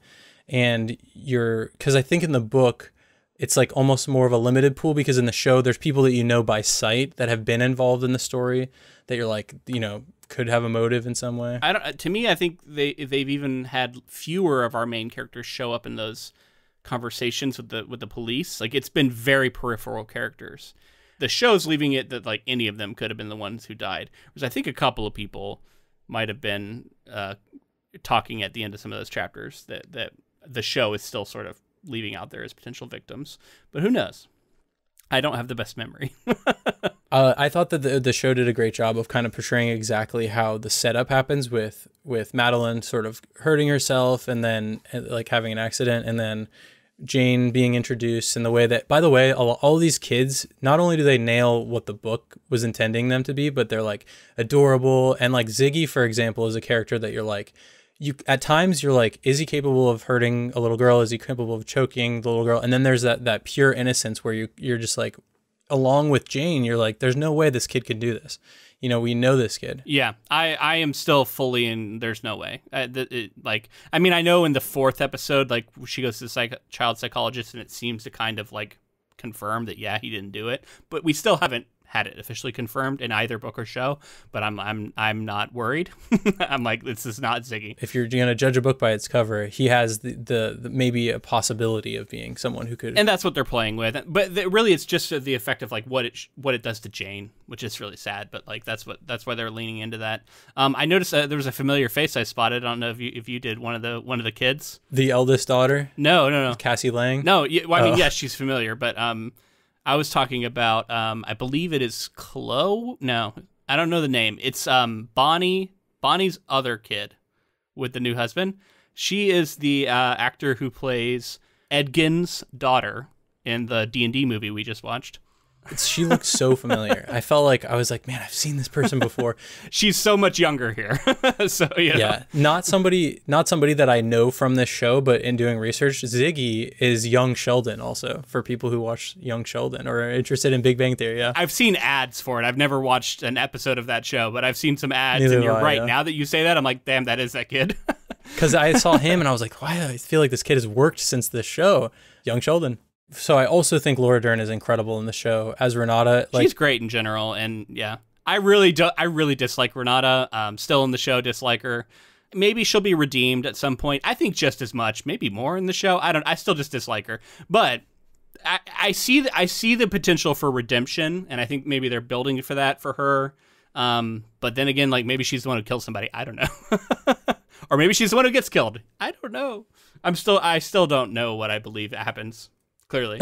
and because I think in the book it's like almost more of a limited pool, because in the show there's people that you know by sight that have been involved in the story that you're like, you know, could have a motive in some way. To me, I think they've even had fewer of our main characters show up in those conversations with the police. Like, it's been very peripheral characters. The show's leaving it that like any of them could have been the ones who died, because I think a couple of people might have been talking at the end of some of those chapters that the show is still sort of leaving out there as potential victims. But who knows? I don't have the best memory. I thought that the show did a great job of kind of portraying exactly how the setup happens with Madeline sort of hurting herself and then like having an accident, and then Jane being introduced, in the way that, by the way, all these kids, not only do they nail what the book was intending them to be, but they're like adorable. And like Ziggy, for example, is a character that you're like, at times you're like, is he capable of hurting a little girl? Is he capable of choking the little girl? And then there's that pure innocence where you're just like, along with Jane, you're like, there's no way this kid can do this. You know, we know this kid. Yeah, I am still fully in, there's no way. I mean, I know in the fourth episode, like, she goes to the child psychologist, and it seems to kind of, like, confirm that, yeah, he didn't do it. But we still haven't had it officially confirmed in either book or show. But I'm not worried. I'm like, this is not Ziggy. If you're going to judge a book by its cover, he has the maybe a possibility of being someone who could. And that's what they're playing with. But really, it's just the effect of like what it does to Jane, which is really sad. But like that's why they're leaning into that. I noticed there was a familiar face I spotted. I don't know if you did, one of the kids, the eldest daughter. No, Cassie Lang. No, well, I mean, yes, she's familiar, but I was talking about, I believe it is Chloe. No, I don't know the name. It's Bonnie's other kid with the new husband. She is the actor who plays Edgin's daughter in the D&D movie we just watched. She looks so familiar. I felt like, I was like, man, I've seen this person before. She's so much younger here. So you know. Yeah, not somebody that I know from this show, but in doing research, Ziggy is young Sheldon also, for people who watch young Sheldon or are interested in Big Bang Theory. Yeah, I've seen ads for it. I've never watched an episode of that show, but I've seen some ads. Neither. And you're right. Yeah. Now that you say that, I'm like, damn, that is that kid. Because I saw him and I was like, wow, I feel like this kid has worked since this show, young Sheldon. So I also think Laura Dern is incredible in the show as Renata. Like, she's great in general, and yeah, I really dislike Renata. Still in the show, dislike her. Maybe she'll be redeemed at some point. I think just as much, maybe more in the show. I still just dislike her, but I see the potential for redemption, and I think maybe they're building for that for her. But then again, like, maybe she's the one who kills somebody. I don't know. Or maybe she's the one who gets killed. I don't know. I still don't know what I believe happens. Clearly.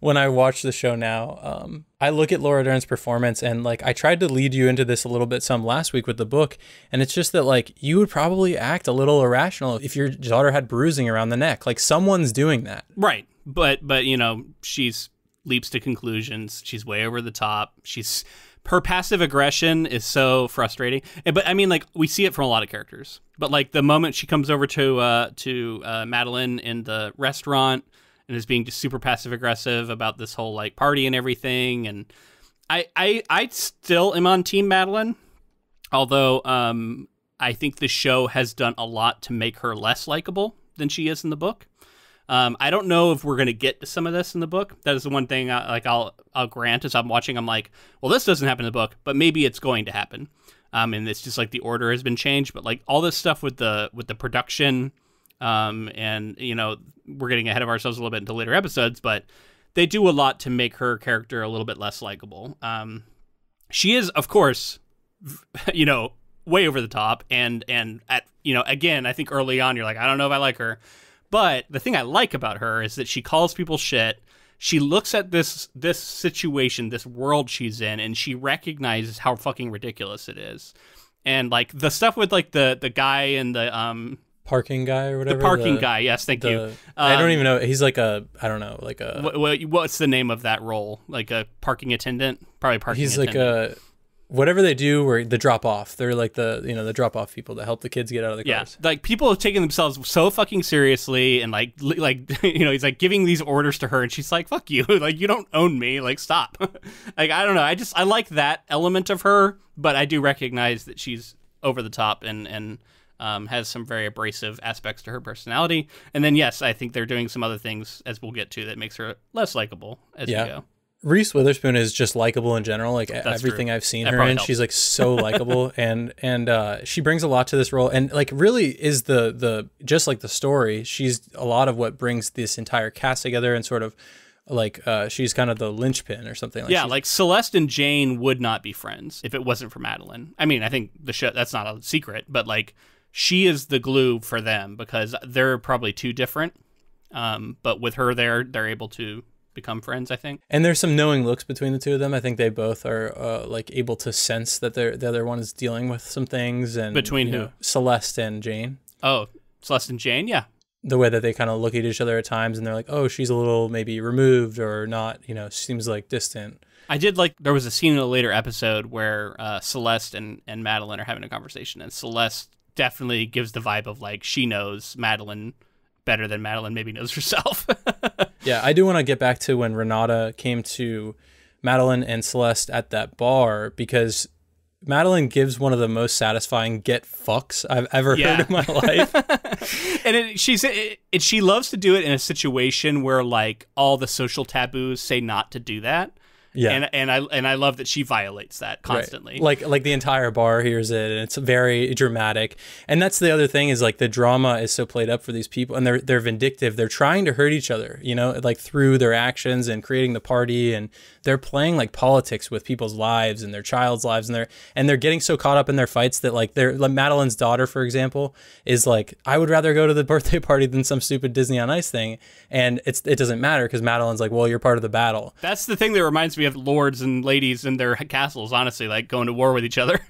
When I watch the show now, I look at Laura Dern's performance, and like, I tried to lead you into this a little bit some last week with the book, and it's just that like, you would probably act a little irrational if your daughter had bruising around the neck. Like, someone's doing that. Right. But you know, she's leaps to conclusions. She's way over the top. Her passive aggression is so frustrating. But I mean, like, we see it from a lot of characters, but like the moment she comes over to Madeline in the restaurant, and is being just super passive aggressive about this whole like party and everything. And I still am on Team Madeline, although I think the show has done a lot to make her less likable than she is in the book. I don't know if we're going to get to some of this in the book. That is the one thing I'll grant, as I'm watching, I'm like, well, this doesn't happen in the book, but maybe it's going to happen. and it's just like the order has been changed. But like all this stuff with the production, and you know, we're getting ahead of ourselves a little bit into later episodes, but they do a lot to make her character a little bit less likable. She is, of course, you know, way over the top, and at, you know, again, I think early on you're like, I don't know if I like her. But the thing I like about her is that she calls people shit. She looks at this situation, this world she's in, and she recognizes how fucking ridiculous it is. And like the stuff with like the guy and the parking guy or whatever. The parking guy, yes, thank you. I don't even know. He's like a, I don't know, like a. What's the name of that role? Like a parking attendant, probably parking. He's attendant. Like a. Whatever they do, where the drop off, they're like the, you know, the drop off people that help the kids get out of the cars. Yeah, like people have taken themselves so fucking seriously, and like you know, he's like giving these orders to her, and she's like, "Fuck you, like you don't own me, like stop." Like I don't know, I like that element of her, but I do recognize that she's over the top and has some very abrasive aspects to her personality. And then yes, I think they're doing some other things, as we'll get to, that makes her less likable as we go. Reese Witherspoon is just likable in general. Like That's everything true. I've seen that her in, helped. She's like so likable, and she brings a lot to this role. And like really is the just like the story, she's a lot of what brings this entire cast together, and sort of like she's kind of the linchpin or something. Like yeah, like Celeste and Jane would not be friends if it wasn't for Madeline. I mean, I think the show, that's not a secret, but like she is the glue for them because they're probably too different. But with her there, they're able to become friends, I think. And there's some knowing looks between the two of them. I think they both are like able to sense that the other one is dealing with some things. And between who? Know, Celeste and Jane. Oh, Celeste and Jane, yeah. The way that they kind of look at each other at times and they're like, oh, she's a little maybe removed or not, you know, seems like distant. I did like, there was a scene in a later episode where Celeste and Madeline are having a conversation, and Celeste definitely gives the vibe of like she knows Madeline better than Madeline maybe knows herself. Yeah, I do want to get back to when Renata came to Madeline and Celeste at that bar, because Madeline gives one of the most satisfying get fucks I've ever heard in my life. And she loves to do it in a situation where like all the social taboos say not to do that. Yeah, and I love that she violates that constantly. Right. Like the entire bar hears it, and it's very dramatic. And that's the other thing, is like the drama is so played up for these people, and they're vindictive. They're trying to hurt each other, you know, like through their actions and creating the party, and they're playing like politics with people's lives and their child's lives, and they're getting so caught up in their fights that like Madeline's daughter, for example, is like, I would rather go to the birthday party than some stupid Disney on Ice thing, and it doesn't matter because Madeline's like, well, you're part of the battle. That's the thing that reminds me. We have lords and ladies in their castles, honestly, like going to war with each other.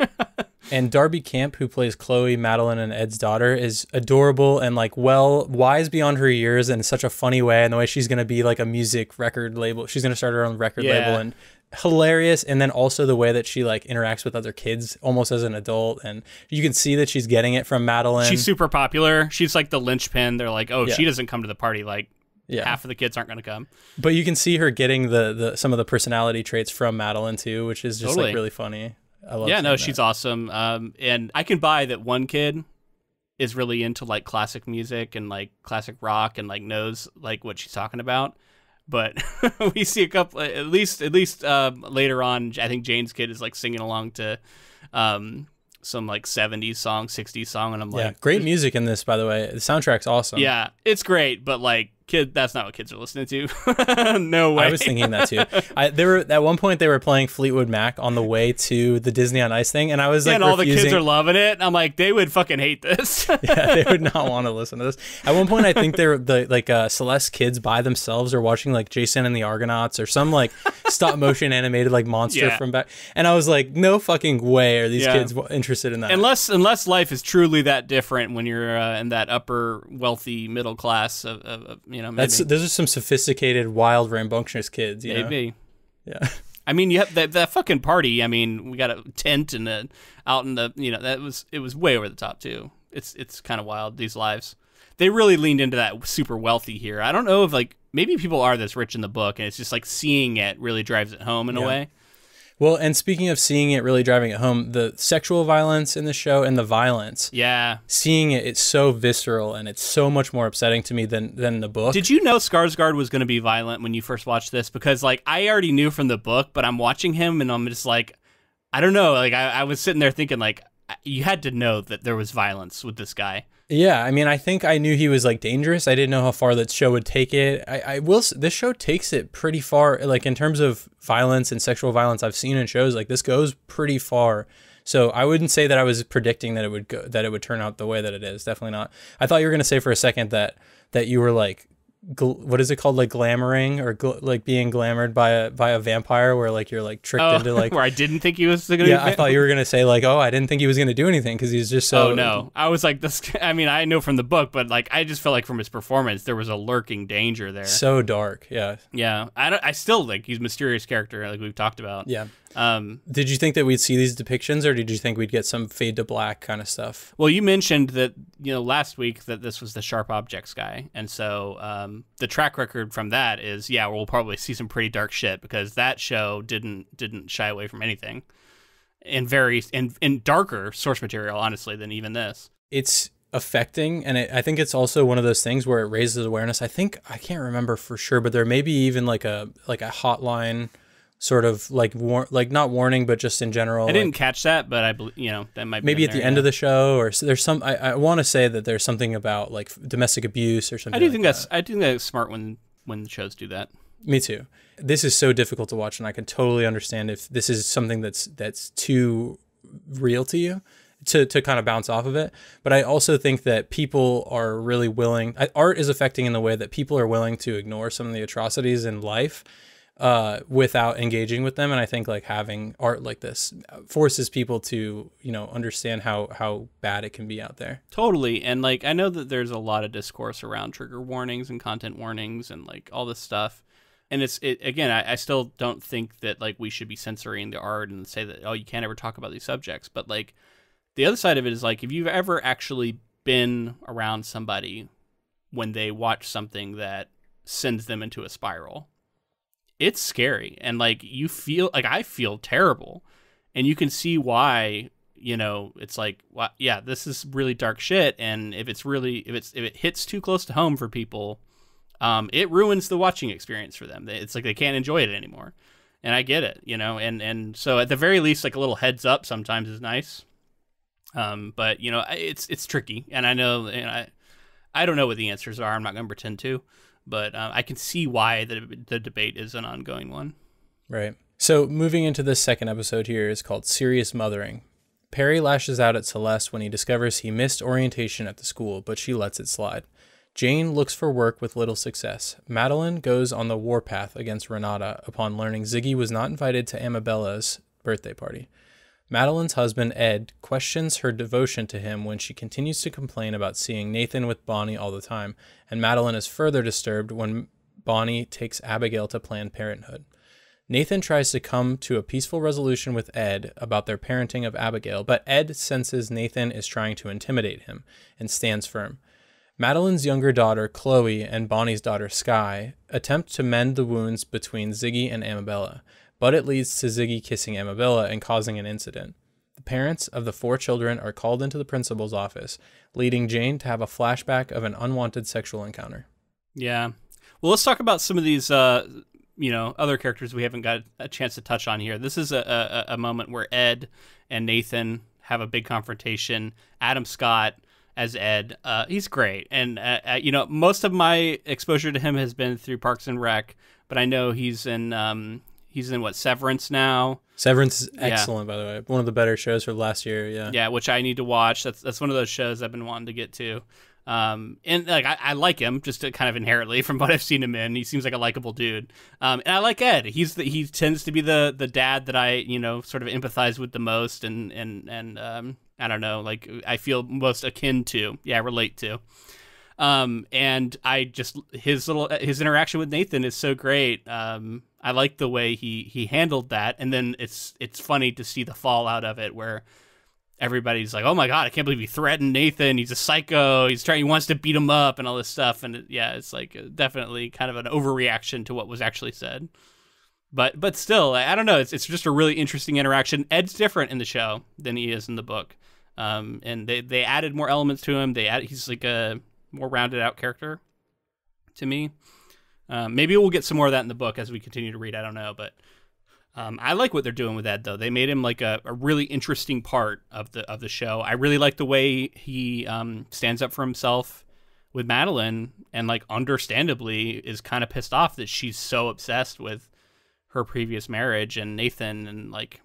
And Darby Camp, who plays Chloe, Madeline, and Ed's daughter, is adorable and like wise beyond her years in such a funny way, and the way she's going to be like a music record label. She's going to start her own record label, and hilarious. And then also the way that she like interacts with other kids almost as an adult, and you can see that she's getting it from Madeline. She's super popular. She's like the linchpin. They're like, oh, she doesn't come to the party, like half of the kids aren't going to come. But you can see her getting some of the personality traits from Madeline too, which is just like really funny. I love that. She's awesome. And I can buy that one kid is really into like classic music and like classic rock and like knows like what she's talking about. But we see a couple, at least later on, I think Jane's kid is like singing along to some like 70s song, 60s song, and I'm like, great music in this, by the way. The soundtrack's awesome. Yeah, it's great, but like that's not what kids are listening to. No way. I was thinking that too. At one point they were playing Fleetwood Mac on the way to the Disney on Ice thing, and I was like, and all refusing. The kids are loving it. I'm like, they would fucking hate this. Yeah, they would not want to listen to this. At one point, I think they were Celeste's kids by themselves are watching like Jason and the Argonauts or some like stop motion animated like monster from back. And I was like, no fucking way are these kids interested in that. Unless life is truly that different when you're in that upper wealthy middle class of you know, maybe. Those are some sophisticated, wild, rambunctious kids. You maybe, know? Yeah. I mean, you have that fucking party. I mean, we got a tent and out in the, you know, it was way over the top too. It's kind of wild. These lives, they really leaned into that super wealthy here. I don't know if like maybe people are this rich in the book, and it's just like seeing it really drives it home in a way. Well, and speaking of seeing it really driving it home, the sexual violence in the show and the violence. Yeah. Seeing it, it's so visceral, and it's so much more upsetting to me than the book. Did you know Skarsgård was going to be violent when you first watched this? Because, like, I already knew from the book, but I'm watching him, and I'm just like, I don't know. Like, I was sitting there thinking, like, you had to know that there was violence with this guy. Yeah, I mean, I think I knew he was, like, dangerous. I didn't know how far that show would take it. I will say, this show takes it pretty far, like, in terms of violence and sexual violence I've seen in shows, like, this goes pretty far. So I wouldn't say that I was predicting that it would go, that it would turn out the way that it is. Definitely not. I thought you were going to say for a second that you were, like, what is it called, like, glamoring, or like being glamored by a vampire, where, like, you're, like, tricked into, like, where I didn't think he was gonna be. I thought you were gonna say, like, oh, I didn't think he was gonna do anything because he's just so. Oh no, I was like, this. I mean, I know from the book, but, like, I just felt like from his performance there was a lurking danger there. So dark, yeah. Yeah, I still, like, he's a mysterious character, like we've talked about. Yeah. Did you think that we'd see these depictions, or did you think we'd get some fade to black kind of stuff? Well, you mentioned that, you know, last week that this was the Sharp Objects guy. And so the track record from that is, yeah, we'll probably see some pretty dark shit, because that show didn't shy away from anything, and very and darker source material, honestly, than even this. It's affecting, and I think it's also one of those things where it raises awareness. I think, I can't remember for sure, but there may be even like a hotline sort of like not warning, but just in general. I didn't catch that, but I believe, you know, that might be maybe at the end of the show, or so there's some. I want to say that there's something about, like, domestic abuse or something. I do think that's, I do think that's smart when the shows do that. Me too. This is so difficult to watch, and I can totally understand if this is something that's too real to you to kind of bounce off of it. But I also think that people are really willing. Art is affecting in the way that people are willing to ignore some of the atrocities in life, without engaging with them. And I think, like, having art like this forces people to, you know, understand how bad it can be out there. Totally. And, like, I know that there's a lot of discourse around trigger warnings and content warnings and, like, all this stuff. And again, I still don't think that, like, we should be censoring the art and say that, oh, you can't ever talk about these subjects. But, like, the other side of it is, like, if you've ever actually been around somebody when they watch something that sends them into a spiral, it's scary. And, like, you feel like, I feel terrible, and you can see why, you know, it's like, wow, yeah, this is really dark shit. And if it hits too close to home for people, it ruins the watching experience for them. It's like, they can't enjoy it anymore. And I get it, you know? And so at the very least, like, a little heads up sometimes is nice. But, you know, it's tricky. And I know, and I don't know what the answers are. I'm not going to pretend to. But I can see why the debate is an ongoing one. Right. So moving into the second episode here is called Serious Mothering. Perry lashes out at Celeste when he discovers he missed orientation at the school, but she lets it slide. Jane looks for work with little success. Madeline goes on the warpath against Renata upon learning Ziggy was not invited to Amabella's birthday party. Madeline's husband, Ed, questions her devotion to him when she continues to complain about seeing Nathan with Bonnie all the time, and Madeline is further disturbed when Bonnie takes Abigail to Planned Parenthood. Nathan tries to come to a peaceful resolution with Ed about their parenting of Abigail, but Ed senses Nathan is trying to intimidate him and stands firm. Madeline's younger daughter, Chloe, and Bonnie's daughter, Skye, attempt to mend the wounds between Ziggy and Amabella, but it leads to Ziggy kissing Amabella and causing an incident. The parents of the four children are called into the principal's office, leading Jane to have a flashback of an unwanted sexual encounter. Yeah. Well, let's talk about some of these, you know, other characters we haven't got a chance to touch on here. This is a moment where Ed and Nathan have a big confrontation. Adam Scott as Ed, he's great. And, you know, most of my exposure to him has been through Parks and Rec, but I know he's in... He's in, what, Severance now? Severance is excellent, by the way. One of the better shows for last year, yeah. Yeah, which I need to watch. That's one of those shows I've been wanting to get to. And, like, I like him just kind of inherently from what I've seen him in. He seems like a likable dude. And I like Ed. He tends to be the dad that I, you know, sort of empathize with the most, and I don't know, like, I feel most akin to, yeah, relate to. And I just, his interaction with Nathan is so great. I like the way he handled that. And then it's funny to see the fallout of it where everybody's like, oh my God, I can't believe he threatened Nathan. He's a psycho. He wants to beat him up and all this stuff. And yeah, it's like definitely kind of an overreaction to what was actually said, but still, I don't know. It's just a really interesting interaction. Ed's different in the show than he is in the book. And they added more elements to him. He's like a more rounded out character to me. Maybe we'll get some more of that in the book as we continue to read. I don't know, but I like what they're doing with that, though. They made him like a really interesting part of the show. I really like the way he stands up for himself with Madeline, and like understandably is kind of pissed off that she's so obsessed with her previous marriage and Nathan, and like,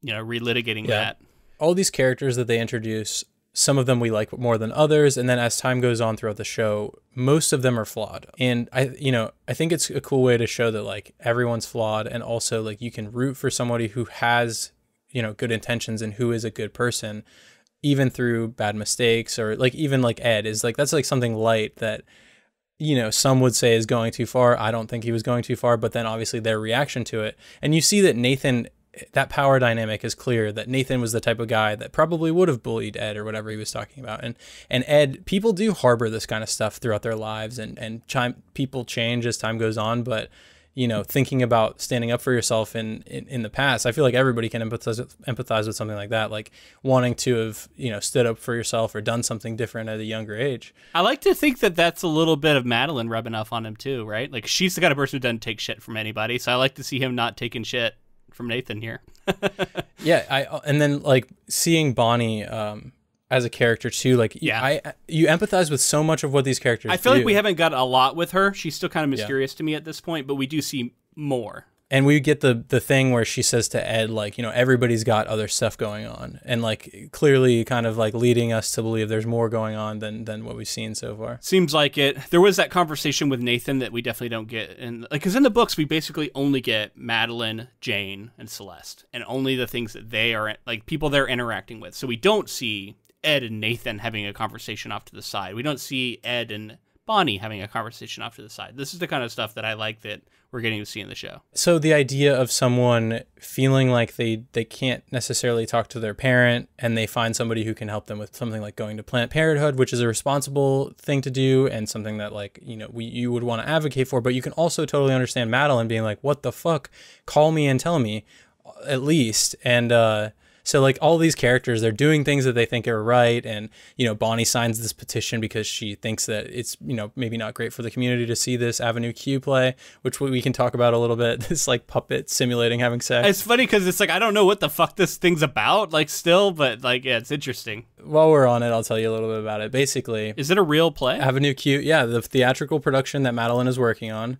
you know, relitigating that. All these characters that they introduce, some of them we like more than others, and then as time goes on throughout the show, most of them are flawed. And I think it's a cool way to show that like everyone's flawed, and also like you can root for somebody who has, you know, good intentions and who is a good person, even through bad mistakes, or like even like Ed is like, that's like something light that, you know, some would say is going too far. I don't think he was going too far, but then obviously their reaction to it. And you see that Nathan, that power dynamic is clear, that Nathan was the type of guy that probably would have bullied Ed or whatever he was talking about. And Ed, people do harbor this kind of stuff throughout their lives, and people change as time goes on. But, you know, thinking about standing up for yourself in the past, I feel like everybody can empathize with something like that, like wanting to have, you know, stood up for yourself or done something different at a younger age. I like to think that that's a little bit of Madeline rubbing off on him too, right? Like she's the kind of person who doesn't take shit from anybody. So I like to see him not taking shit from Nathan here. Yeah, and then like seeing Bonnie as a character too, like you empathize with so much of what these characters do. I feel like we haven't got a lot with her. She's still kind of mysterious to me at this point, but we do see more. And we get the thing where she says to Ed, like, you know, everybody's got other stuff going on, and like clearly kind of like leading us to believe there's more going on than what we've seen so far. Seems like it. There was that conversation with Nathan that we definitely don't get, and like, because in the books we basically only get Madeline, Jane, and Celeste, and only the things that they are like people they're interacting with. So we don't see Ed and Nathan having a conversation off to the side. We don't see Ed and Bonnie having a conversation off to the side. This is the kind of stuff that I like that we're getting to see in the show. So the idea of someone feeling like they can't necessarily talk to their parent, and they find somebody who can help them with something like going to Planned Parenthood, which is a responsible thing to do and something that, like, you know, you would want to advocate for, but you can also totally understand Madeline being like, what the fuck? Call me and tell me, at least. And so like all these characters, they're doing things that they think are right. And, you know, Bonnie signs this petition because she thinks that it's, you know, maybe not great for the community to see this Avenue Q play, which we can talk about a little bit. This like puppet simulating having sex. It's funny because it's like, I don't know what the fuck this thing's about, like, still, but like, yeah, it's interesting. While we're on it, I'll tell you a little bit about it. Basically, is it a real play? Avenue Q, yeah, the theatrical production that Madeline is working on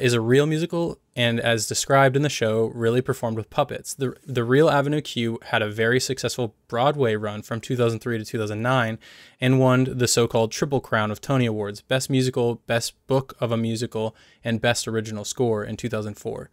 is a real musical, and as described in the show, really performed with puppets. The real Avenue Q had a very successful Broadway run from 2003 to 2009 and won the so-called Triple Crown of Tony Awards, Best Musical, Best Book of a Musical, and Best Original Score in 2004.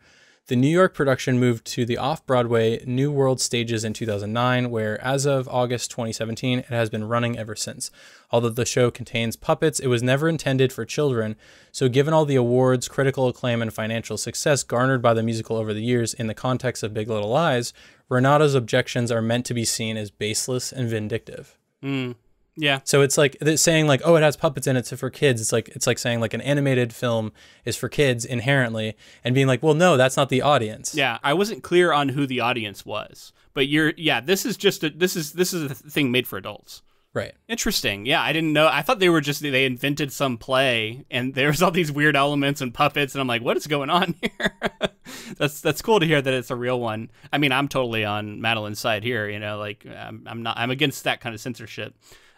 The New York production moved to the off-Broadway New World stages in 2009, where as of August 2017, it has been running ever since. Although the show contains puppets, it was never intended for children, so given all the awards, critical acclaim, and financial success garnered by the musical over the years in the context of Big Little Lies, Renata's objections are meant to be seen as baseless and vindictive. Mm. Yeah. So it's like saying like, oh, it has puppets in it, so for kids. It's like saying like an animated film is for kids inherently, and being like, well, no, that's not the audience. Yeah, I wasn't clear on who the audience was, but this is a thing made for adults. Right. Interesting. Yeah, I didn't know. I thought they invented some play, and there's all these weird elements and puppets, and I'm like, what is going on here? That's cool to hear that it's a real one. I mean, I'm totally on Madeline's side here. You know, like I'm against that kind of censorship.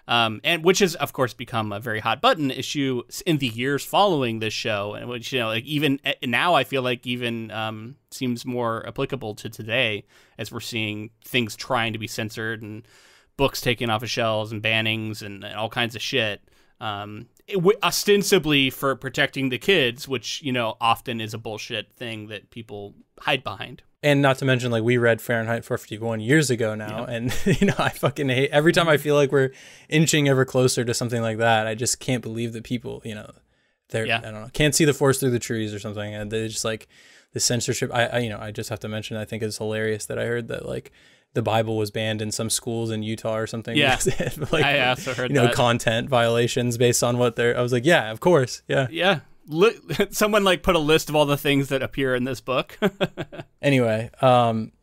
And which has, of course, become a very hot button issue in the years following this show, and which, you know, like even now, I feel like even seems more applicable to today, as we're seeing things trying to be censored and books taken off of shelves and bannings and all kinds of shit, ostensibly for protecting the kids, which, you know, often is a bullshit thing that people hide behind. And not to mention, like, we read Fahrenheit 451 years ago now, and, you know, I fucking hate every time I feel like we're inching ever closer to something like that. I just can't believe that people, you know, I don't know, can't see the forest through the trees or something, and they just like the censorship. I you know, I just have to mention, I think it's hilarious that I heard that like the Bible was banned in some schools in Utah or something. Yeah, like, I also heard, you know, that. Content violations based on what they're. I was like, yeah, of course, yeah, yeah. someone like put a list of all the things that appear in this book. Anyway,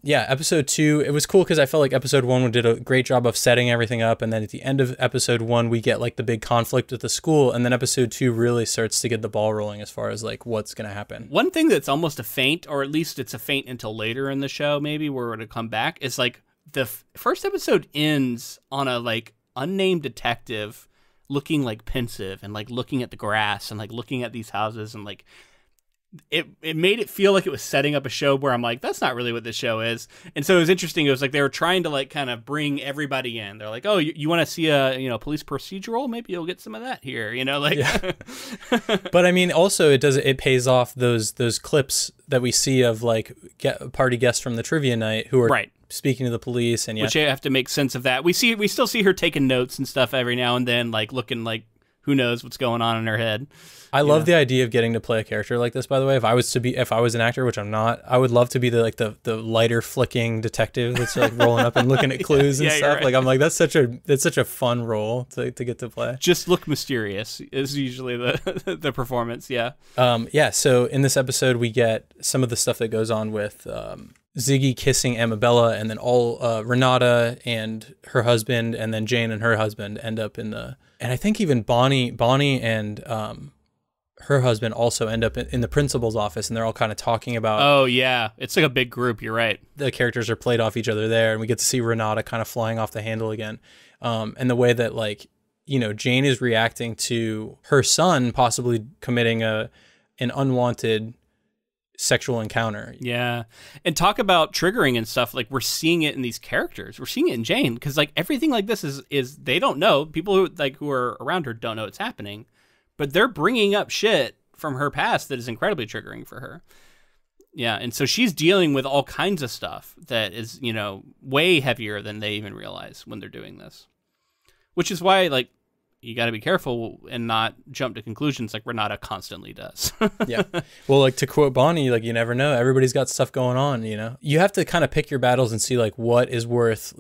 yeah, episode 2, it was cool because I felt like episode 1 did a great job of setting everything up, and then at the end of episode 1 we get like the big conflict at the school, and then episode 2 really starts to get the ball rolling as far as like what's gonna happen. One thing that's almost a feint, or at least it's a feint until later in the show maybe where we're gonna come back, is like the first episode ends on a like unnamed detective looking like pensive and like looking at the grass and like looking at these houses, and like it made it feel like it was setting up a show where I'm like, that's not really what this show is. And so it was interesting. It was like they were trying to like kind of bring everybody in. They're like, oh, you want to see a, you know, police procedural? Maybe you'll get some of that here, you know, like. Yeah. But I mean, also it pays off those clips that we see of like party guests from the trivia night who are right. Speaking to the police, and yeah, which I have to make sense of that. We still see her taking notes and stuff every now and then, like looking like who knows what's going on in her head. I love the idea of getting to play a character like this, by the way. If I was an actor, which I'm not, I would love to be the like the lighter flicking detective that's like rolling up and looking at clues and stuff. Right. Like I'm like, that's such a fun role to get to play. Just look mysterious is usually the performance. Yeah. Yeah. So in this episode, we get some of the stuff that goes on with Ziggy kissing Amabella, and then all Renata and her husband, and then Jane and her husband end up in the, and I think even Bonnie and her husband also end up in the principal's office, and they're all kind of talking about. Oh yeah, it's like a big group. You're right. The characters are played off each other there, and we get to see Renata kind of flying off the handle again, and the way that like Jane is reacting to her son possibly committing an unwanted sexual encounter. Yeah. And talk about triggering and stuff, like we're seeing it in these characters. We're seeing it in Jane, because like everything like this is they don't know. People who are around her don't know it's happening, but they're bringing up shit from her past that is incredibly triggering for her. Yeah. And so she's dealing with all kinds of stuff that is, way heavier than they even realize when they're doing this, which is why like you got to be careful and not jump to conclusions like Renata constantly does. Yeah. Well, like to quote Bonnie, like you never know. Everybody's got stuff going on, You have to kind of pick your battles and see like what is worth,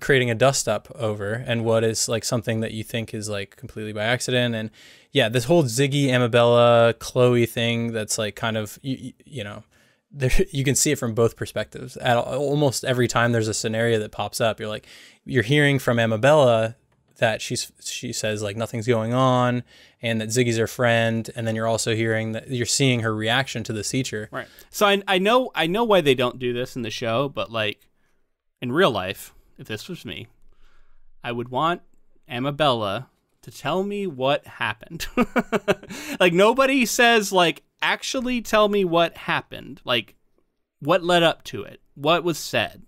creating a dust up over, and what is like something that you think is like completely by accident. And yeah, this whole Ziggy, Amabella, Chloe thing that's like kind of, you can see it from both perspectives. Almost every time there's a scenario that pops up, you're like, you're hearing from Amabella that she says like nothing's going on and that Ziggy's her friend, and then you're also hearing that you're seeing her reaction to this teacher. Right. So I know why they don't do this in the show, but like in real life, if this was me, I would want Amabella to tell me what happened. Like nobody says like actually tell me what happened, like what led up to it, what was said,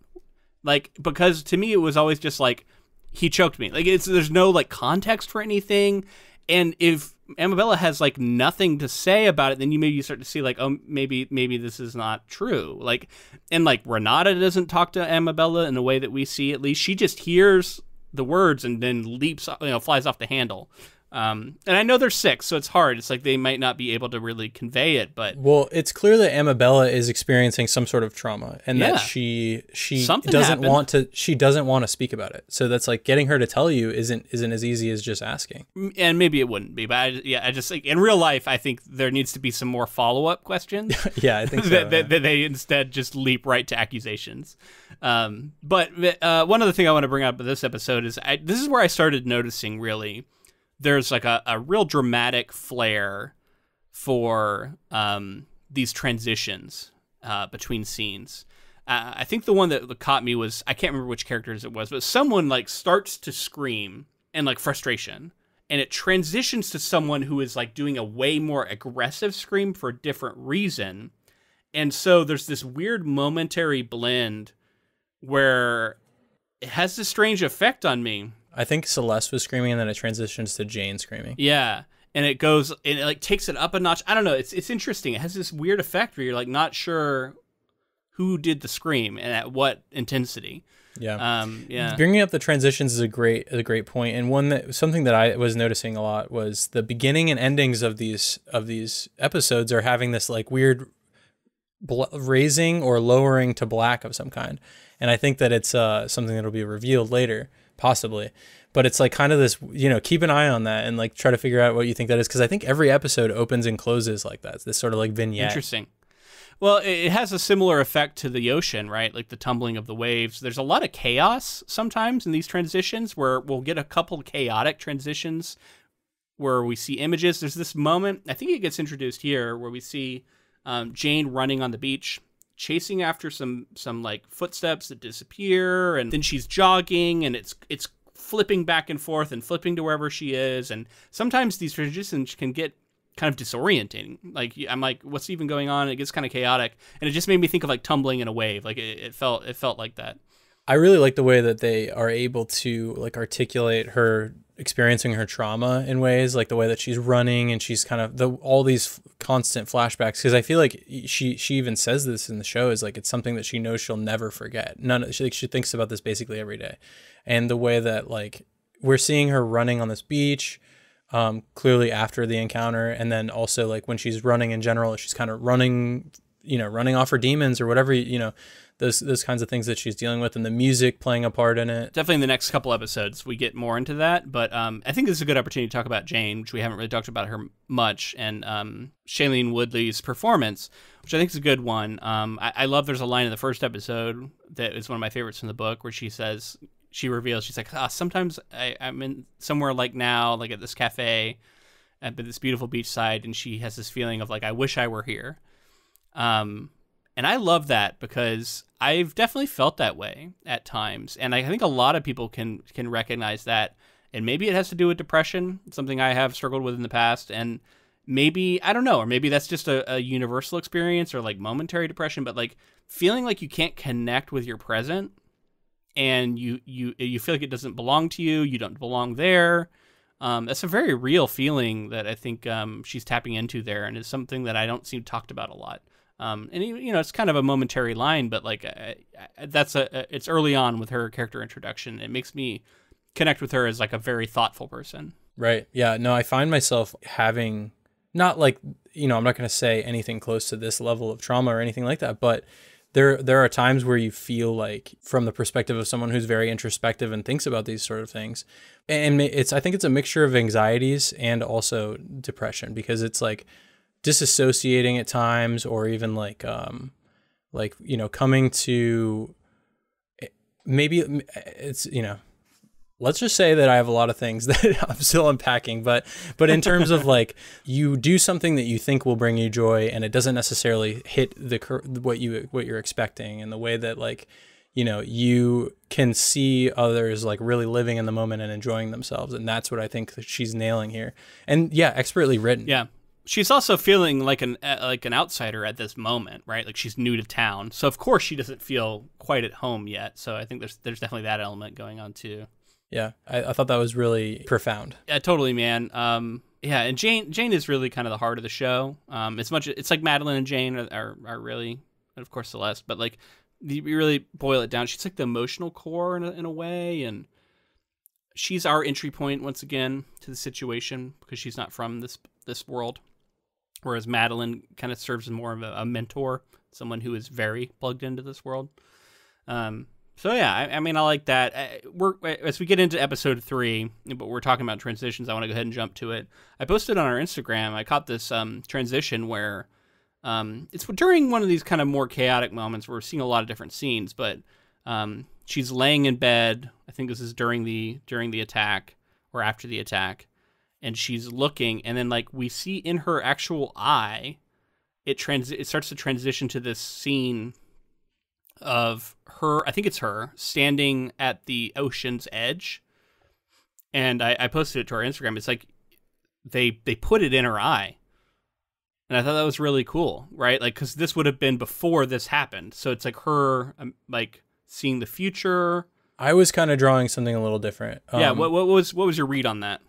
like because to me it was always just like, he choked me. Like there's no like context for anything. And if Amabella has like nothing to say about it, then you start to see like, oh, maybe this is not true. Like, and like Renata doesn't talk to Amabella in the way that we see, at least. She just hears the words and then leaps, flies off the handle. And I know they're 6, so it's hard. It's like they might not be able to really convey it, but well, it's clear that Amabella is experiencing some sort of trauma, and that she doesn't want to speak about it. So that's like getting her to tell you isn't as easy as just asking. And maybe it wouldn't be, but I just like in real life, I think there needs to be some more follow-up questions. Yeah, I think so. That they instead just leap right to accusations. But one other thing I want to bring up in this episode is this is where I started noticing really. There's like a real dramatic flair for these transitions between scenes. I think the one that caught me was, I can't remember which characters it was, but someone like starts to scream and like frustration, and it transitions to someone who is like doing a way more aggressive scream for a different reason. And so there's this weird momentary blend where it has this strange effect on me. I think Celeste was screaming, and then it transitions to Jane screaming. Yeah, and it goes, and it like takes it up a notch. I don't know. It's interesting. It has this weird effect where you're like not sure who did the scream and at what intensity. Yeah, yeah. Bringing up the transitions is a great point, and something that I was noticing a lot was the beginning and endings of these episodes are having this like weird raising or lowering to black of some kind, and I think that it's something that'll be revealed later. Possibly. But it's like kind of this, you know, keep an eye on that and like try to figure out what you think that is. Because I think every episode opens and closes like that. It's this sort of like vignette. Interesting. Well, it has a similar effect to the ocean, right? Like the tumbling of the waves. There's a lot of chaos sometimes in these transitions where we'll get a couple chaotic transitions where we see images. There's this moment, I think it gets introduced here, where we see Jane running on the beach, chasing after some like footsteps that disappear. And then she's jogging and it's flipping back and forth and flipping to wherever she is. And sometimes these transitions can get kind of disorienting. Like I'm like, what's even going on? It gets kind of chaotic. And it just made me think of like tumbling in a wave. Like it felt like that. I really like the way that they are able to like articulate her experiencing her trauma in ways, like the way that she's running and she's kind of all these constant flashbacks. Cause I feel like she even says this in the show, is like, it's something that she knows she'll never forget. She thinks about this basically every day. And the way that like we're seeing her running on this beach, clearly after the encounter. And then also like when she's running in general, she's kind of running, you know, running off her demons or whatever, you know, those kinds of things that she's dealing with, and the music playing a part in it. Definitely in the next couple episodes, we get more into that. But I think this is a good opportunity to talk about Jane, which we haven't really talked about her much, and Shailene Woodley's performance, which I think is a good one. I love there's a line in the first episode that is one of my favorites in the book where she says, she reveals, she's like, sometimes I'm in somewhere like now, like at this cafe, at this beautiful beachside, and she has this feeling of like, I wish I were here. And I love that because I've definitely felt that way at times. And I think a lot of people can recognize that. And maybe it has to do with depression, something I have struggled with in the past. And maybe, I don't know, or maybe that's just a universal experience or like momentary depression, but like feeling like you can't connect with your present and you feel like it doesn't belong to you. You don't belong there. That's a very real feeling that I think she's tapping into there. And it's something that I don't see talked about a lot. And you know, it's kind of a momentary line, but like it's early on with her character introduction. It makes me connect with her as like a very thoughtful person. Right. Yeah. No, I find myself having not like, you know, I'm not going to say anything close to this level of trauma or anything like that, but there are times where you feel like from the perspective of someone who's very introspective and thinks about these sort of things. And I think it's a mixture of anxieties and also depression, because it's like disassociating at times, or even like, you know, coming to, maybe it's, you know, let's just say that I have a lot of things that I'm still unpacking, but in terms of like, you do something that you think will bring you joy and it doesn't necessarily hit what you're expecting, and the way that like, you know, you can see others like really living in the moment and enjoying themselves. And that's what I think that she's nailing here. And yeah, expertly written. Yeah. She's also feeling like an outsider at this moment, right? Like she's new to town. So of course she doesn't feel quite at home yet. So I think there's definitely that element going on too. Yeah. I thought that was really profound. Yeah, totally, man. Yeah. And Jane is really kind of the heart of the show. It's like Madeline and Jane are really, and of course Celeste, but like you really boil it down, she's like the emotional core in a way. And she's our entry point once again to the situation, because she's not from this world. Whereas Madeline kind of serves as more of a mentor, someone who is very plugged into this world. So yeah, I mean, I like that. As we get into episode 3, but we're talking about transitions, I want to go ahead and jump to it. I posted on our Instagram, I caught this transition where it's during one of these kind of more chaotic moments where we're seeing a lot of different scenes, but she's laying in bed. I think this is during the attack or after the attack. And she's looking, and then like we see in her actual eye, it starts to transition to this scene of her, I think it's her, standing at the ocean's edge. And I posted it to our Instagram. It's like they put it in her eye. And I thought that was really cool, right? Like, because this would have been before this happened. So it's like her like seeing the future. I was kind of drawing something a little different. Yeah, what was your read on that?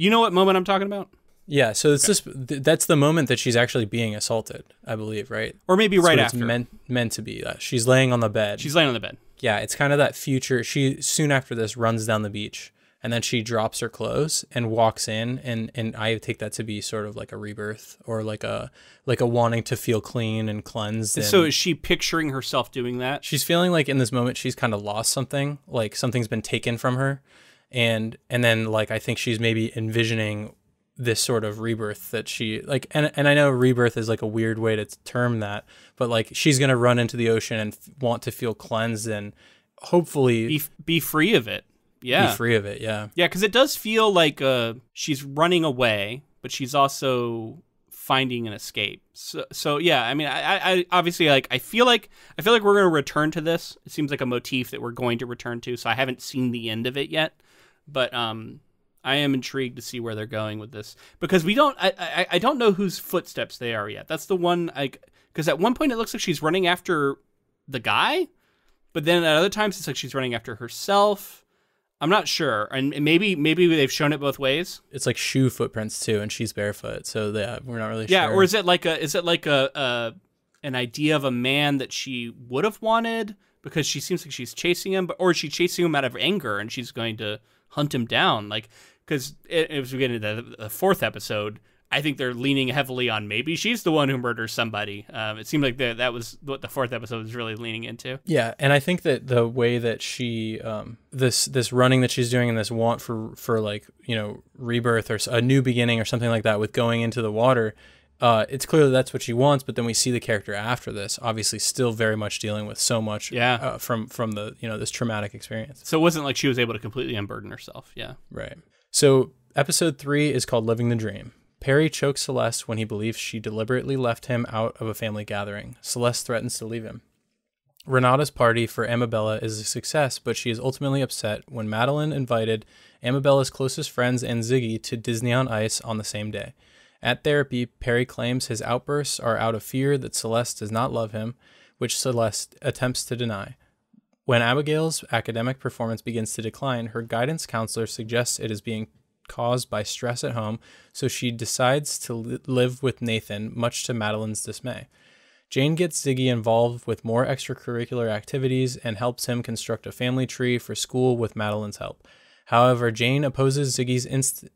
You know what moment I'm talking about? Yeah, so it's that's the moment that she's actually being assaulted, I believe, right? Or maybe that's right after. It's meant to be. She's laying on the bed. She's laying on the bed. Yeah, it's kind of that future. She, soon after this, runs down the beach, and then she drops her clothes and walks in, and I take that to be sort of like a rebirth, or like a wanting to feel clean and cleansed. And so is she picturing herself doing that? She's feeling like in this moment she's kind of lost something, like something's been taken from her. And then like, I think she's maybe envisioning this sort of rebirth that she like, and I know rebirth is like a weird way to term that, but like she's going to run into the ocean and want to feel cleansed and hopefully be free of it. Yeah. Be free of it. Yeah. Yeah. Cause it does feel like, she's running away, but she's also finding an escape. So yeah, I mean, I obviously like, I feel like we're going to return to this. It seems like a motif that we're going to return to. So I haven't seen the end of it yet, but, I am intrigued to see where they're going with this because we don't, I don't know whose footsteps they are yet. That's the one because at one point it looks like she's running after the guy, but then at other times it's like she's running after herself. I'm not sure. And maybe they've shown it both ways. It's like shoe footprints too. And she's barefoot. So yeah, we're not really sure. Yeah. Or is it like an idea of a man that she would have wanted because she seems like she's chasing him, or is she chasing him out of anger and she's going to hunt him down? Like, because as we get into the fourth episode, I think they're leaning heavily on maybe she's the one who murders somebody. It seemed like that was what the fourth episode was really leaning into. Yeah, and I think that the way that she this running that she's doing and this want for like, you know, rebirth or a new beginning or something like that with going into the water, it's clear that that's what she wants. But then we see the character after this, obviously still very much dealing with so much from the, you know, this traumatic experience. So it wasn't like she was able to completely unburden herself. Yeah. Right. So episode 3 is called Living the Dream. Perry chokes Celeste when he believes she deliberately left him out of a family gathering. Celeste threatens to leave him. Renata's party for Amabella is a success, but she is ultimately upset when Madeline invited Amabella's closest friends and Ziggy to Disney on Ice on the same day. At therapy, Perry claims his outbursts are out of fear that Celeste does not love him, which Celeste attempts to deny. When Abigail's academic performance begins to decline, her guidance counselor suggests it is being caused by stress at home, so she decides to live with Nathan, much to Madeline's dismay. Jane gets Ziggy involved with more extracurricular activities and helps him construct a family tree for school with Madeline's help. However, Jane opposes Ziggy's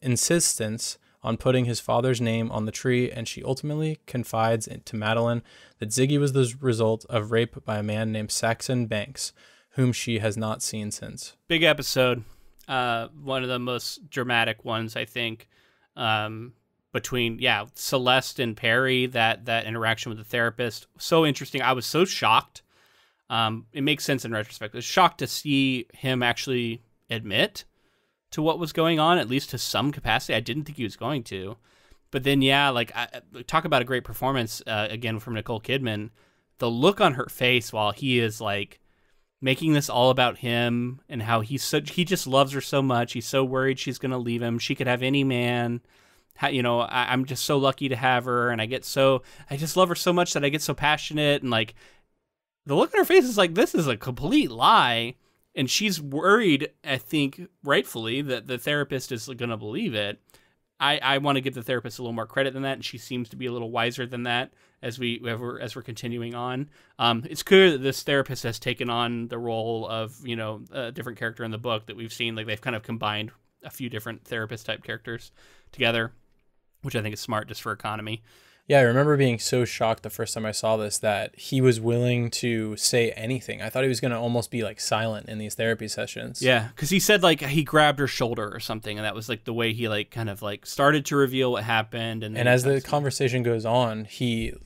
insistence on putting his father's name on the tree, and she ultimately confides to Madeline that Ziggy was the result of rape by a man named Saxon Banks, whom she has not seen since. Big episode. One of the most dramatic ones, I think, between, yeah, Celeste and Perry, that interaction with the therapist. So interesting. I was so shocked. It makes sense in retrospect. I was shocked to see him actually admit to what was going on, at least to some capacity. I didn't think he was going to, but then, yeah, like, talk about a great performance, again, from Nicole Kidman. The look on her face while he is like, making this all about him and how he just loves her so much. He's so worried she's going to leave him. She could have any man. You know, I'm just so lucky to have her, and I just love her so much that I get so passionate. And like, the look on her face is like, this is a complete lie. And she's worried, I think, rightfully, that the therapist is going to believe it. I want to give the therapist a little more credit than that, and she seems to be a little wiser than that as we're continuing on. It's clear that this therapist has taken on the role of, you know, a different character in the book that we've seen. Like, they've kind of combined a few different therapist type characters together, which I think is smart just for economy. Yeah, I remember being so shocked the first time I saw this that he was willing to say anything. I thought he was going to almost be like silent in these therapy sessions. Yeah, because he said like he grabbed her shoulder or something, and that was like the way he like kind of like started to reveal what happened. And as the conversation goes on,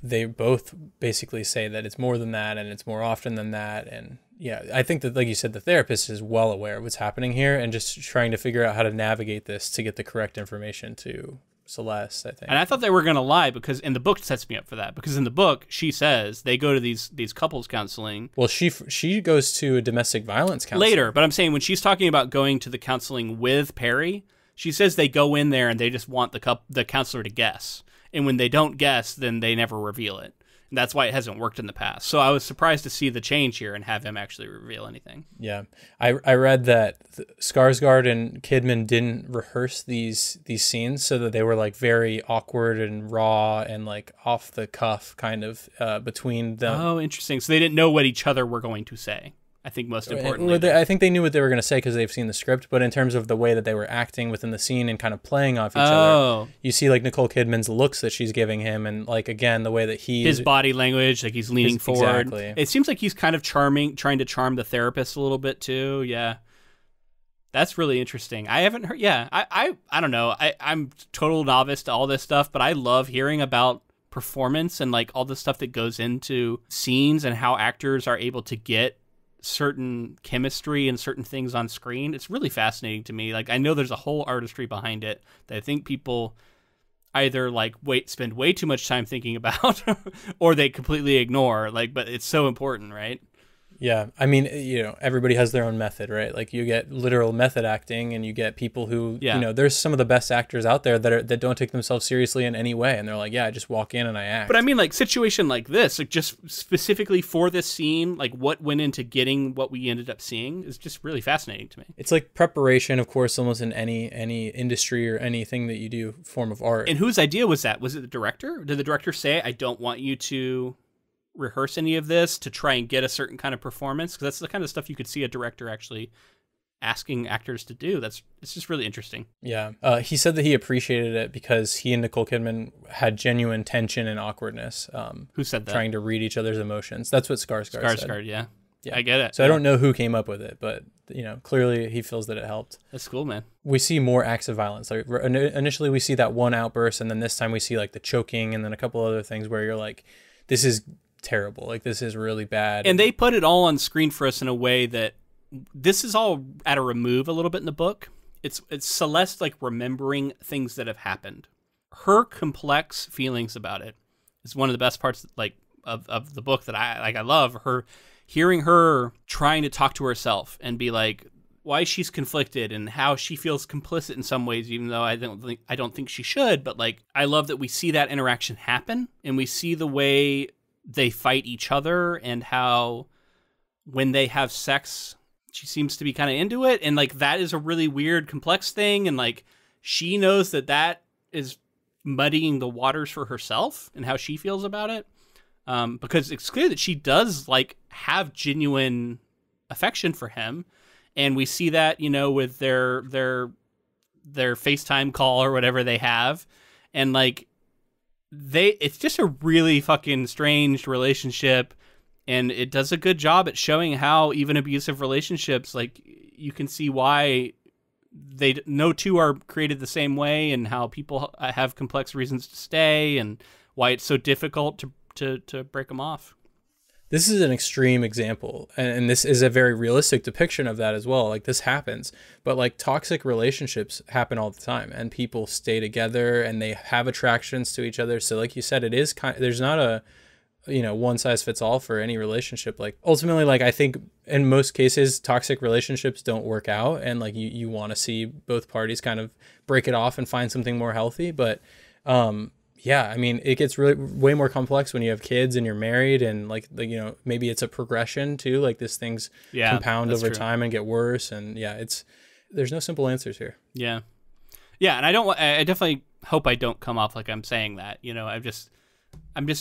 they both basically say that it's more than that, and it's more often than that, and yeah, I think that, like you said, the therapist is well aware of what's happening here and just trying to figure out how to navigate this to get the correct information to Celeste, I think. And I thought they were going to lie because, and the book sets me up for that, because in the book she says they go to these couples counseling. Well, she goes to a domestic violence counseling later, but I'm saying when she's talking about going to the counseling with Perry, she says they go in there and they just want the counselor to guess, and when they don't guess, then they never reveal it. And that's why it hasn't worked in the past. So I was surprised to see the change here and have him actually reveal anything. Yeah. I read that Skarsgård and Kidman didn't rehearse these scenes, so that they were like very awkward and raw and like off the cuff kind of between them. Oh, interesting. So they didn't know what each other were going to say. I think most importantly, I think they knew what they were going to say because they've seen the script, but in terms of the way that they were acting within the scene and kind of playing off each other, you see like Nicole Kidman's looks that she's giving him, and like, again, the way that his body language, like he's leaning forward. Exactly. It seems like he's kind of trying to charm the therapist a little bit too. Yeah. That's really interesting. I haven't heard. Yeah, I don't know. I'm total novice to all this stuff, but I love hearing about performance and like all the stuff that goes into scenes and how actors are able to get certain chemistry and certain things on screen. It's really fascinating to me. Like, I know there's a whole artistry behind it that I think people either like spend way too much time thinking about or they completely ignore. Like, but it's so important, right? Yeah, I mean, you know, everybody has their own method, right? Like, you get literal method acting, and you get people who, you know, there's some of the best actors out there that don't take themselves seriously in any way, and they're like, yeah, I just walk in and I act. But I mean, like, situation like this, like, just specifically for this scene, like, what went into getting what we ended up seeing is just really fascinating to me. It's like preparation, of course, almost in any industry or anything that you do, form of art. And whose idea was that? Was it the director? Did the director say, I don't want you to rehearse any of this to try and get a certain kind of performance? Because that's the kind of stuff you could see a director actually asking actors to do. It's just really interesting. Yeah. He said that he appreciated it because he and Nicole Kidman had genuine tension and awkwardness. Who said that? Trying to read each other's emotions. That's what Skarsgård said. Skarsgård, yeah. Yeah, I get it. So I don't know who came up with it, but, you know, clearly he feels that it helped. That's cool, man. We see more acts of violence. Like, initially we see that one outburst, and then this time we see like the choking and then a couple other things where you're like, this is terrible, like this is really bad. And they put it all on screen for us in a way that this is all at a remove a little bit in the book. It's Celeste like remembering things that have happened. Her complex feelings about it is one of the best parts like of the book that I love. Hearing her trying to talk to herself and be like why she's conflicted and how she feels complicit in some ways, even though I don't think she should. But like, I love that we see that interaction happen, and we see the way they fight each other and how when they have sex, she seems to be kind of into it. And like, that is a really weird, complex thing. And like, she knows that that is muddying the waters for herself and how she feels about it. Because it's clear that she does like have genuine affection for him. And we see that, you know, with their FaceTime call or whatever they have. And like, it's just a really fucking strange relationship, and it does a good job at showing how even abusive relationships, like, you can see why no two are created the same way, and how people have complex reasons to stay, and why it's so difficult to break them off. This is an extreme example, and this is a very realistic depiction of that as well. Like, this happens, but like, toxic relationships happen all the time, and people stay together and they have attractions to each other. So like you said, it is there's not a, you know, one size fits all for any relationship. Like, ultimately, like, I think in most cases, toxic relationships don't work out, and like, you want to see both parties kind of break it off and find something more healthy. But, yeah, I mean, it gets really way more complex when you have kids and you're married, and like you know, maybe it's a progression too. Like, these things compound over time and get worse, and yeah, there's no simple answers here. Yeah, yeah, and I definitely hope I don't come off like I'm saying that. You know, I'm just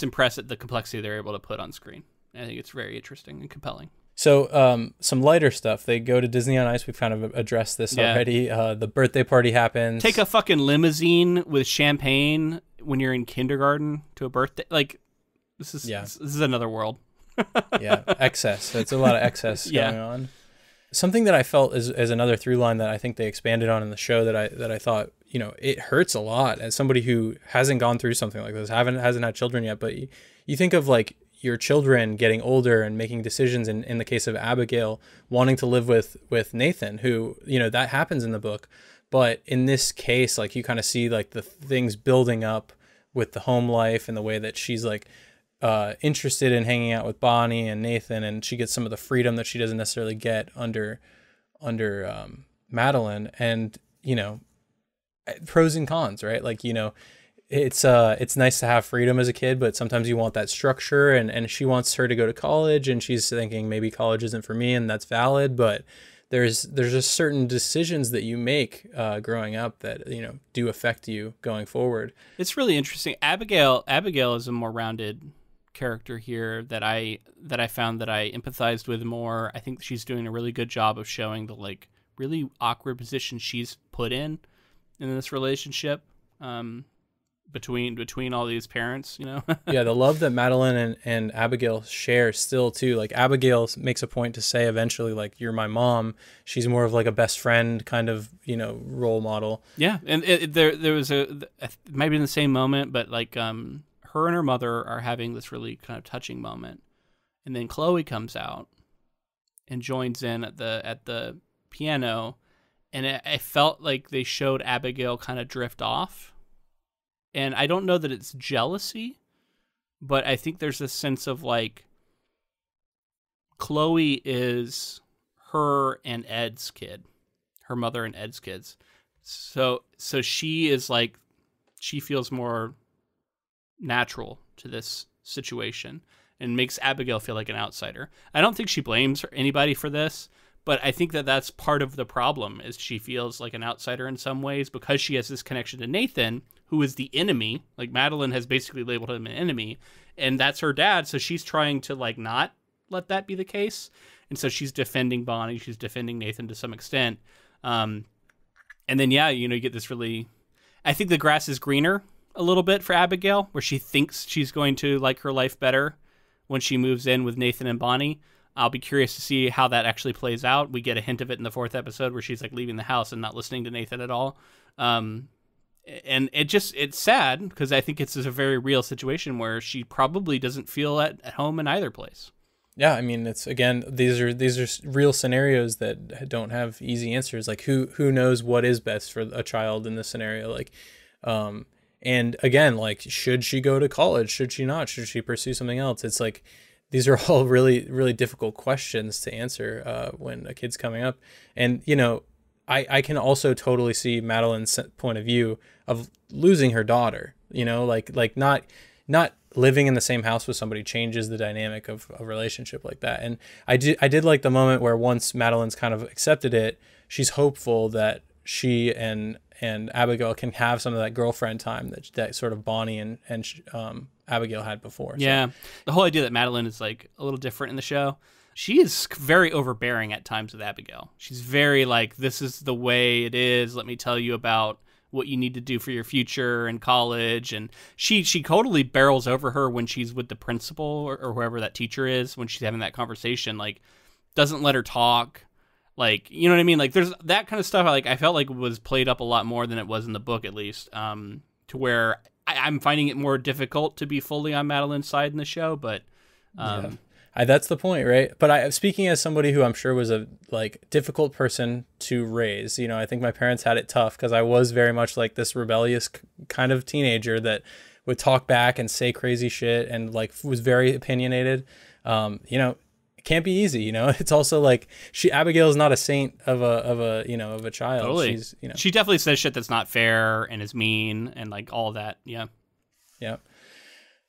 impressed at the complexity they're able to put on screen. I think it's very interesting and compelling. So some lighter stuff. They go to Disney on Ice. We've kind of addressed this already. The birthday party happens. Take a fucking limousine with champagne when you're in kindergarten to a birthday. Like, this is this is another world. Yeah, excess. It's a lot of excess going on. Something that I felt is another through line that I think they expanded on in the show that I thought, you know, it hurts a lot as somebody who hasn't gone through something like this, hasn't had children yet, but you think of like your children getting older and making decisions, and in the case of Abigail wanting to live with Nathan, who, you know, that happens in the book. But in this case, like, you kind of see like the things building up with the home life and the way that she's like interested in hanging out with Bonnie and Nathan, and she gets some of the freedom that she doesn't necessarily get under Madeline. And, you know, pros and cons, right? Like, you know, it's nice to have freedom as a kid, but sometimes you want that structure, and she wants her to go to college, and she's thinking maybe college isn't for me, and that's valid. But there's just certain decisions that you make growing up that, you know, do affect you going forward. It's really interesting. Abigail is a more rounded character here that I found that I empathized with more. I think she's doing a really good job of showing the like really awkward position she's put in this relationship. between all these parents, you know? Yeah, the love that Madeline and Abigail share still, too. Like, Abigail makes a point to say eventually, like, you're my mom. She's more of, like, a best friend kind of, you know, role model. Yeah, and there was a maybe in the same moment, but, like, her and her mother are having this really kind of touching moment. And then Chloe comes out and joins in at the piano, and it felt like they showed Abigail kind of drift off. And I don't know that it's jealousy, but I think there's a sense of, like, Chloe is her and Ed's kid, her mother and Ed's kids. So she is, like, she feels more natural to this situation and makes Abigail feel like an outsider. I don't think she blames anybody for this, but I think that that's part of the problem, is she feels like an outsider in some ways because she has this connection to Nathan, who is the enemy. Like, Madeline has basically labeled him an enemy, and that's her dad. So she's trying to, like, not let that be the case. And so she's defending Bonnie. She's defending Nathan to some extent. And then, yeah, you know, you get this really, I think the grass is greener a little bit for Abigail, where she thinks she's going to like her life better when she moves in with Nathan and Bonnie. I'll be curious to see how that actually plays out. We get a hint of it in the 4th episode where she's, like, leaving the house and not listening to Nathan at all. And it's sad, because I think it's a very real situation where she probably doesn't feel at home in either place. Yeah, I mean, it's, again, these are real scenarios that don't have easy answers. Like, who knows what is best for a child in this scenario? Like, and again, like, should she go to college? Should she not? Should she pursue something else? It's like, these are all really, really difficult questions to answer when a kid's coming up. And, you know, I can also totally see Madeline's point of view of losing her daughter, you know, like not living in the same house with somebody changes the dynamic of a relationship like that. And I did like the moment where once Madeline's kind of accepted it, she's hopeful that she and Abigail can have some of that girlfriend time that sort of Bonnie and Abigail had before. So. Yeah. The whole idea that Madeline is, like, a little different in the show. She is very overbearing at times with Abigail. She's very, like, this is the way it is. Let me tell you about what you need to do for your future and college. And she totally barrels over her when she's with the principal or whoever that teacher is, when she's having that conversation, like, doesn't let her talk. Like, you know what I mean? Like, there's that kind of stuff. Like, I felt like was played up a lot more than it was in the book, at least, to where I'm finding it more difficult to be fully on Madeline's side in the show. But, yeah. That's the point, right? But speaking as somebody who I'm sure was a, like, difficult person to raise, you know, I think my parents had it tough because I was very much like this rebellious kind of teenager that would talk back and say crazy shit and, like, was very opinionated. You know, it can't be easy. You know, it's also like Abigail is not a saint of a child. Totally. She's, you know, she definitely says shit that's not fair and is mean and, like, all that. Yeah. Yeah.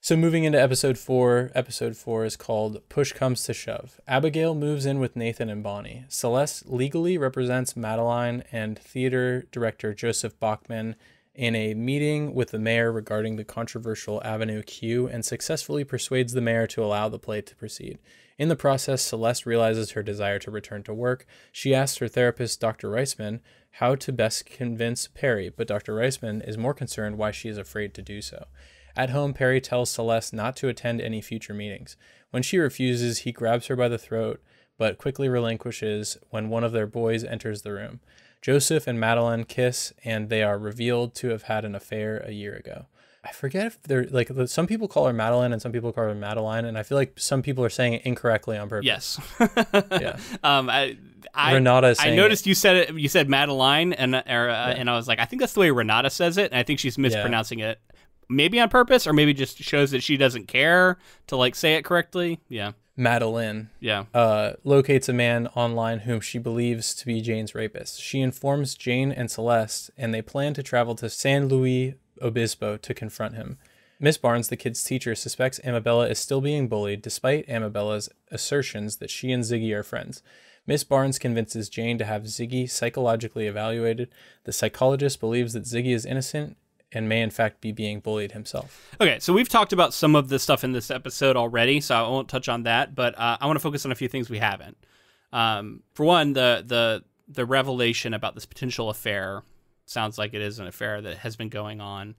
So moving into episode 4, episode 4 is called Push Comes to Shove. Abigail moves in with Nathan and Bonnie. Celeste legally represents Madeline and theater director Joseph Bachman in a meeting with the mayor regarding the controversial Avenue Q, and successfully persuades the mayor to allow the play to proceed. In the process, Celeste realizes her desire to return to work. She asks her therapist, Dr. Reisman, how to best convince Perry, but Dr. Reisman is more concerned why she is afraid to do so. At home, Perry tells Celeste not to attend any future meetings. When she refuses, he grabs her by the throat, but quickly relinquishes when one of their boys enters the room. Joseph and Madeline kiss, and they are revealed to have had an affair a year ago. I forget if they're, like, some people call her Madeline and some people call her Madeline, and I feel like some people are saying it incorrectly on purpose. Yes. Yeah. Renata is saying I noticed it. You said Madeline, and I was like, I think that's the way Renata says it, and I think she's mispronouncing it. Maybe on purpose, or maybe just shows that she doesn't care to, like, say it correctly. Yeah. Madeline locates a man online whom she believes to be Jane's rapist. She informs Jane and Celeste, and they plan to travel to San Luis Obispo to confront him. Miss Barnes, the kid's teacher, suspects Amabella is still being bullied, despite Amabella's assertions that she and Ziggy are friends. Miss Barnes convinces Jane to have Ziggy psychologically evaluated. The psychologist believes that Ziggy is innocent and may in fact be being bullied himself. Okay, so we've talked about some of the stuff in this episode already, so I won't touch on that, but I want to focus on a few things we haven't. For one, the revelation about this potential affair sounds like it is an affair that has been going on.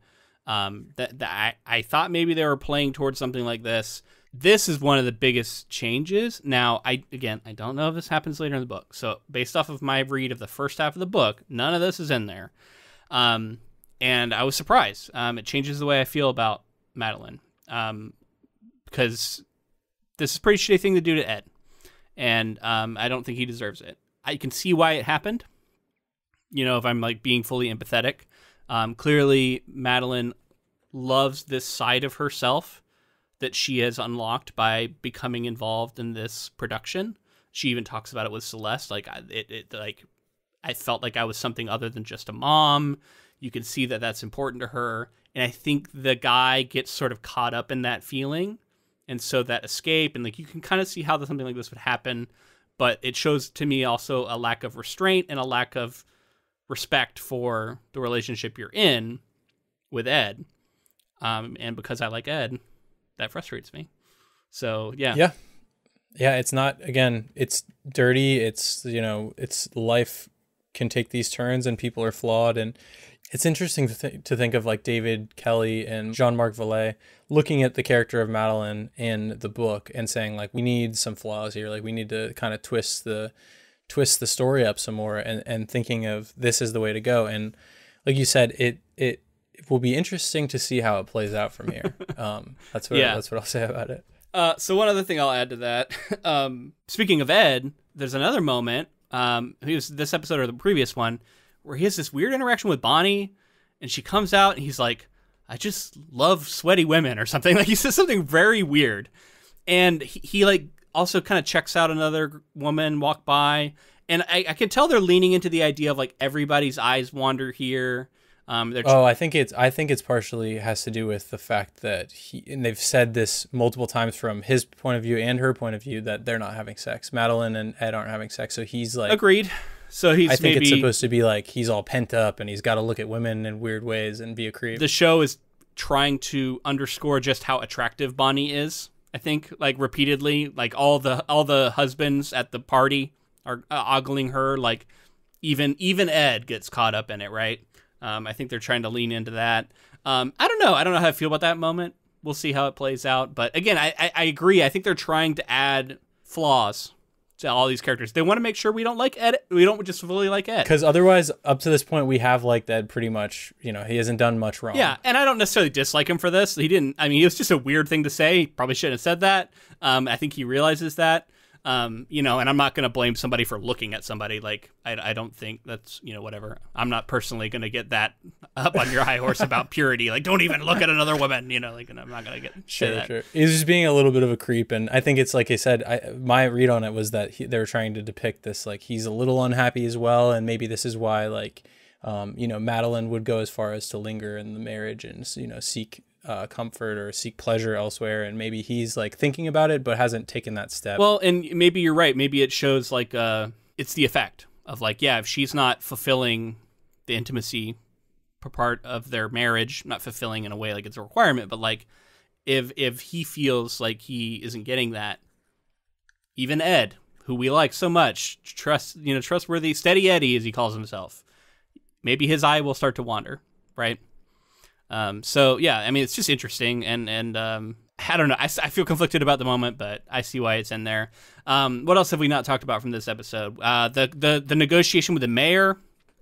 I thought maybe they were playing towards something like this. This is one of the biggest changes. Now, again, I don't know if this happens later in the book. So based off of my read of the first half of the book, none of this is in there. And I was surprised. It changes the way I feel about Madeline, because this is a pretty shitty thing to do to Ed. And I don't think he deserves it. I can see why it happened. You know, if I'm like being fully empathetic, clearly Madeline loves this side of herself that she has unlocked by becoming involved in this production. She even talks about it with Celeste. Like I felt like I was something other than just a mom. You can see that that's important to her. And I think the guy gets sort of caught up in that feeling. And so that escape, and like, you can kind of see how something like this would happen, but it shows to me also a lack of restraint and a lack of respect for the relationship you're in with Ed. And because I like Ed, that frustrates me. So, yeah. Yeah. Yeah. It's not, again, it's dirty. It's, you know, it's life can take these turns and people are flawed. And it's interesting to think of like David Kelley and Jean-Marc Vallée looking at the character of Madeline in the book and saying like, we need some flaws here. Like we need to kind of twist the story up some more, and thinking of this is the way to go. And like you said, it will be interesting to see how it plays out from here. That's what I'll say about it. So one other thing I'll add to that. Speaking of Ed, there's another moment. It was this episode or the previous one, where he has this weird interaction with Bonnie, and she comes out and he's like, I just love sweaty women or something. Like he says something very weird. And he like also kind of checks out another woman walk by. And I can tell they're leaning into the idea of like everybody's eyes wander here. I think it's partially has to do with the fact that they've said this multiple times from his point of view and her point of view that they're not having sex. Madeline and Ed aren't having sex. So he's like, agreed. So he's, I think it's supposed to be like, he's all pent up and he's got to look at women in weird ways and be a creep. The show is trying to underscore just how attractive Bonnie is. I think like repeatedly, like all the husbands at the party are ogling her. Like even Ed gets caught up in it. Right. I think they're trying to lean into that. I don't know. I don't know how I feel about that moment. We'll see how it plays out. But again, I agree. I think they're trying to add flaws to all these characters. They want to make sure we don't like Ed. We don't just fully like Ed. Because otherwise, up to this point, we have liked Ed pretty much. You know, he hasn't done much wrong. Yeah, and I don't necessarily dislike him for this. He didn't. I mean, it was just a weird thing to say. He probably shouldn't have said that. I think he realizes that. You know, and I'm not going to blame somebody for looking at somebody. Like, I don't think that's, you know, whatever. I'm not personally going to get that up on your high horse about purity. Like, don't even look at another woman, you know, like, and I'm not going to get that. Sure. He's just being a little bit of a creep. And I think it's, like I said, my read on it was that they were trying to depict this, like, he's a little unhappy as well. And maybe this is why, like, you know, Madeline would go as far as to linger in the marriage and, you know, seek comfort or seek pleasure elsewhere, and maybe he's like thinking about it but hasn't taken that step. Well, and maybe you're right. Maybe it shows like it's the effect of like, yeah, if she's not fulfilling the intimacy part of their marriage, not fulfilling in a way like it's a requirement, but like if he feels like he isn't getting that, even Ed, who we like so much, trustworthy steady Eddie as he calls himself, maybe his eye will start to wander, right? So yeah, I mean, it's just interesting, and I don't know. I feel conflicted about the moment, but I see why it's in there. What else have we not talked about from this episode? The negotiation with the mayor,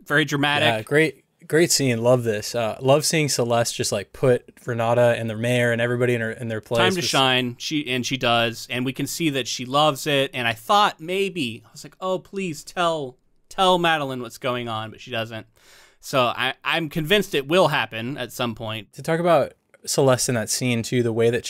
very dramatic. Yeah, great scene. Love this. Love seeing Celeste just like put Renata and the mayor and everybody in their place. Time to shine. She does, and we can see that she loves it. And I thought maybe I was like, oh, please tell Madeline what's going on, but she doesn't. So I'm convinced it will happen at some point. To talk about Celeste in that scene too, the way that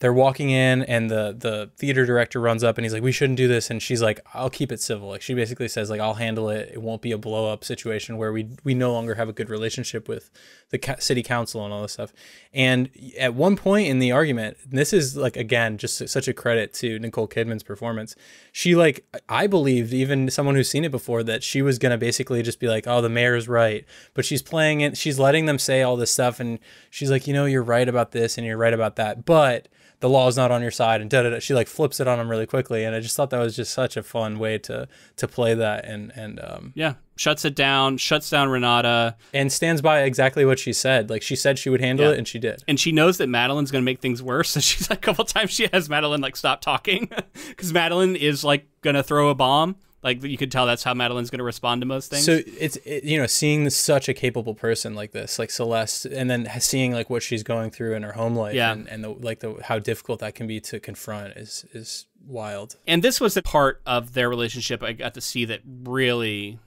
they're walking in and the theater director runs up and he's like, we shouldn't do this. And she's like, I'll keep it civil. Like she basically says like, I'll handle it. It won't be a blow up situation where we no longer have a good relationship with the city council and all this stuff. And at one point in the argument, this is like, again, just such a credit to Nicole Kidman's performance. She like, I believed, even someone who's seen it before, that she was going to basically just be like, oh, the mayor's right. But she's playing it. She's letting them say all this stuff. And she's like, you know, you're right about this and you're right about that. But the law is not on your side and da-da-da. She like flips it on him really quickly. And I just thought that was just such a fun way to play that. And yeah, shuts it down, shuts down Renata. And stands by exactly what she said. Like she said she would handle it, and she did. And she knows that Madeline's going to make things worse. So she's like, a couple times she has Madeline like stop talking because Madeline is like going to throw a bomb. Like you could tell that's how Madeline's going to respond to most things. So it's you know, seeing such a capable person like this, like Celeste, and then seeing like what she's going through in her home life and the, like the, how difficult that can be to confront is wild. And this was the part of their relationship I got to see that really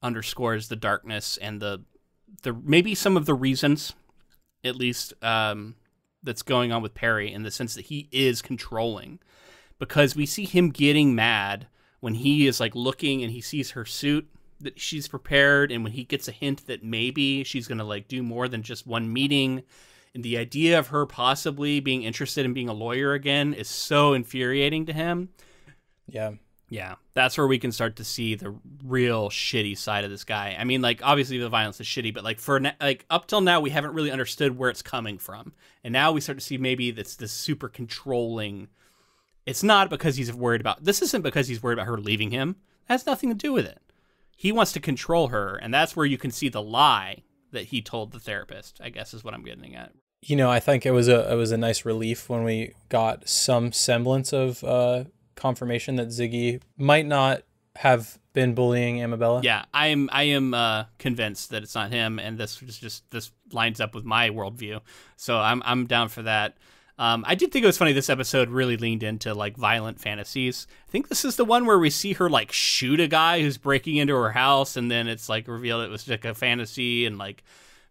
underscores the darkness and the maybe some of the reasons, at least that's going on with Perry, in the sense that he is controlling, because we see him getting mad when he is like looking and he sees her suit that she's prepared, and when he gets a hint that maybe she's going to like do more than just one meeting, and the idea of her possibly being interested in being a lawyer again is so infuriating to him. Yeah. Yeah. That's where we can start to see the real shitty side of this guy. I mean, like obviously the violence is shitty, but like for like up till now, we haven't really understood where it's coming from. And now we start to see maybe that's this super controlling. It's not because he's worried about, this isn't because he's worried about her leaving him. That has nothing to do with it. He wants to control her, and that's where you can see the lie that he told the therapist, I guess is what I'm getting at. You know, I think it was a nice relief when we got some semblance of confirmation that Ziggy might not have been bullying Amabella. Yeah, I am convinced that it's not him, and this lines up with my worldview. So I'm down for that. I did think it was funny this episode really leaned into like violent fantasies. I think this is the one where we see her like shoot a guy who's breaking into her house, and then it's like revealed it was like a fantasy, and like,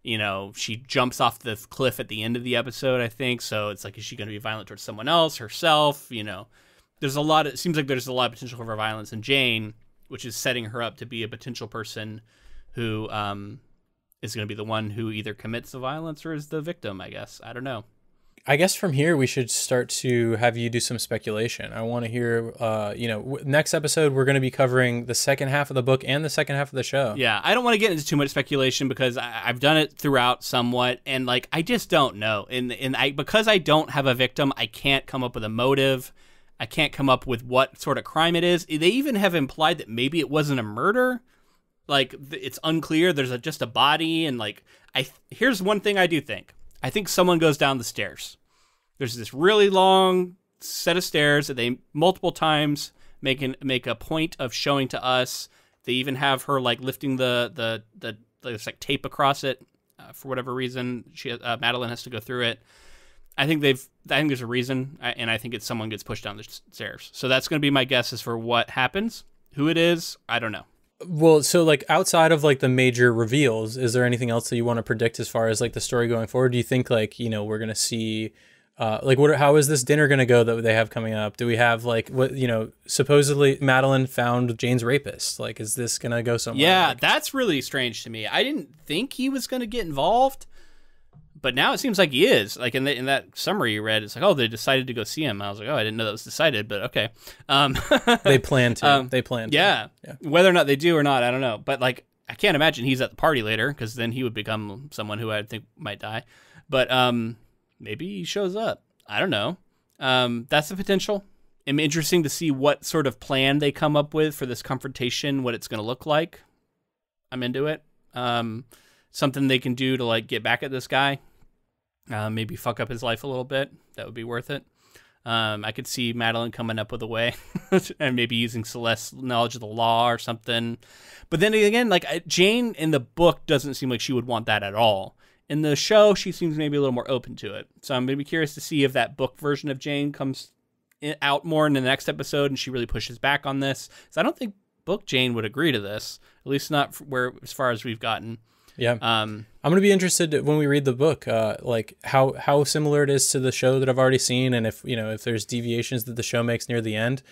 you know, she jumps off the cliff at the end of the episode, I think. So it's like, is she going to be violent towards someone else, herself? You know, there's a lot of, it seems like there's a lot of potential for violence in Jane, which is setting her up to be a potential person who is going to be the one who either commits the violence or is the victim, I guess. I don't know. I guess from here we should start to have you do some speculation. I want to hear, you know, next episode we're going to be covering the second half of the book and the second half of the show. Yeah, I don't want to get into too much speculation because I've done it throughout somewhat, and like I just don't know. And because I don't have a victim, I can't come up with a motive. I can't come up with what sort of crime it is. They even have implied that maybe it wasn't a murder. Like it's unclear. There's just a body, and like here's one thing I do think. I think someone goes down the stairs. There's this really long set of stairs that they multiple times make a point of showing to us. They even have her like lifting the there's like tape across it for whatever reason. Madeline has to go through it. I think there's a reason, and I think it's someone gets pushed down the stairs. So that's going to be my guess as for what happens, who it is. I don't know. Well, so like outside of like the major reveals, is there anything else that you want to predict as far as like the story going forward? Do you think like, you know, we're going to see like how is this dinner going to go that they have coming up? Do we have like what, you know, supposedly Madeline found Jane's rapist? Like, is this going to go somewhere? Yeah, like, that's really strange to me. I didn't think he was going to get involved, but now it seems like he is. Like in that summary you read, it's like, oh, they decided to go see him. I was like, oh, I didn't know that was decided, but okay. They plan to. They plan to. Yeah. Whether or not they do or not, I don't know. But like, I can't imagine he's at the party later, because then he would become someone who I think might die. But maybe he shows up. I don't know. That's the potential. I'm interesting to see what sort of plan they come up with for this confrontation, what it's going to look like. I'm into it. Something they can do to like get back at this guy. Maybe fuck up his life a little bit. That would be worth it. I could see Madeline coming up with a way and maybe using Celeste's knowledge of the law or something. But then again, like Jane in the book doesn't seem like she would want that at all. In the show, she seems maybe a little more open to it. So I'm going to be curious to see if that book version of Jane comes out more in the next episode and she really pushes back on this. So I don't think book Jane would agree to this, at least not where as far as we've gotten. Yeah. I'm going to be interested when we read the book, like how similar it is to the show that I've already seen. And if, you know, if there's deviations that the show makes near the end,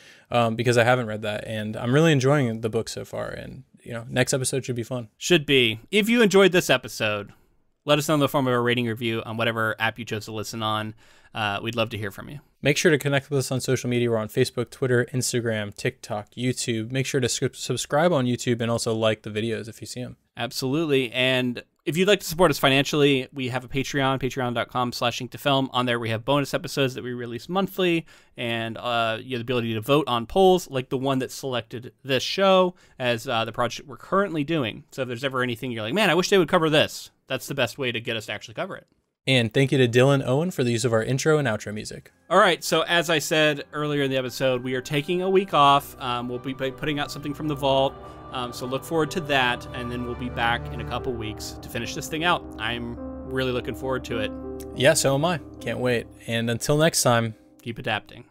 because I haven't read that, and I'm really enjoying the book so far. And, you know, next episode should be fun. Should be. If you enjoyed this episode, let us know in the form of a rating review on whatever app you chose to listen on. We'd love to hear from you. Make sure to connect with us on social media. We're on Facebook, Twitter, Instagram, TikTok, YouTube. Make sure to subscribe on YouTube and also like the videos if you see them. Absolutely. And If you'd like to support us financially, we have a Patreon, patreon.com/inktofilm. On there, we have bonus episodes that we release monthly, and you have the ability to vote on polls, like the one that selected this show as the project we're currently doing. So if there's ever anything you're like, man, I wish they would cover this, that's the best way to get us to actually cover it. And thank you to Dylan Owen for the use of our intro and outro music. All right, so as I said earlier in the episode, we are taking a week off. We'll be putting out something from the vault, so look forward to that, and then we'll be back in a couple weeks to finish this thing out. I'm really looking forward to it. Yeah, so am I. Can't wait. And until next time, keep adapting.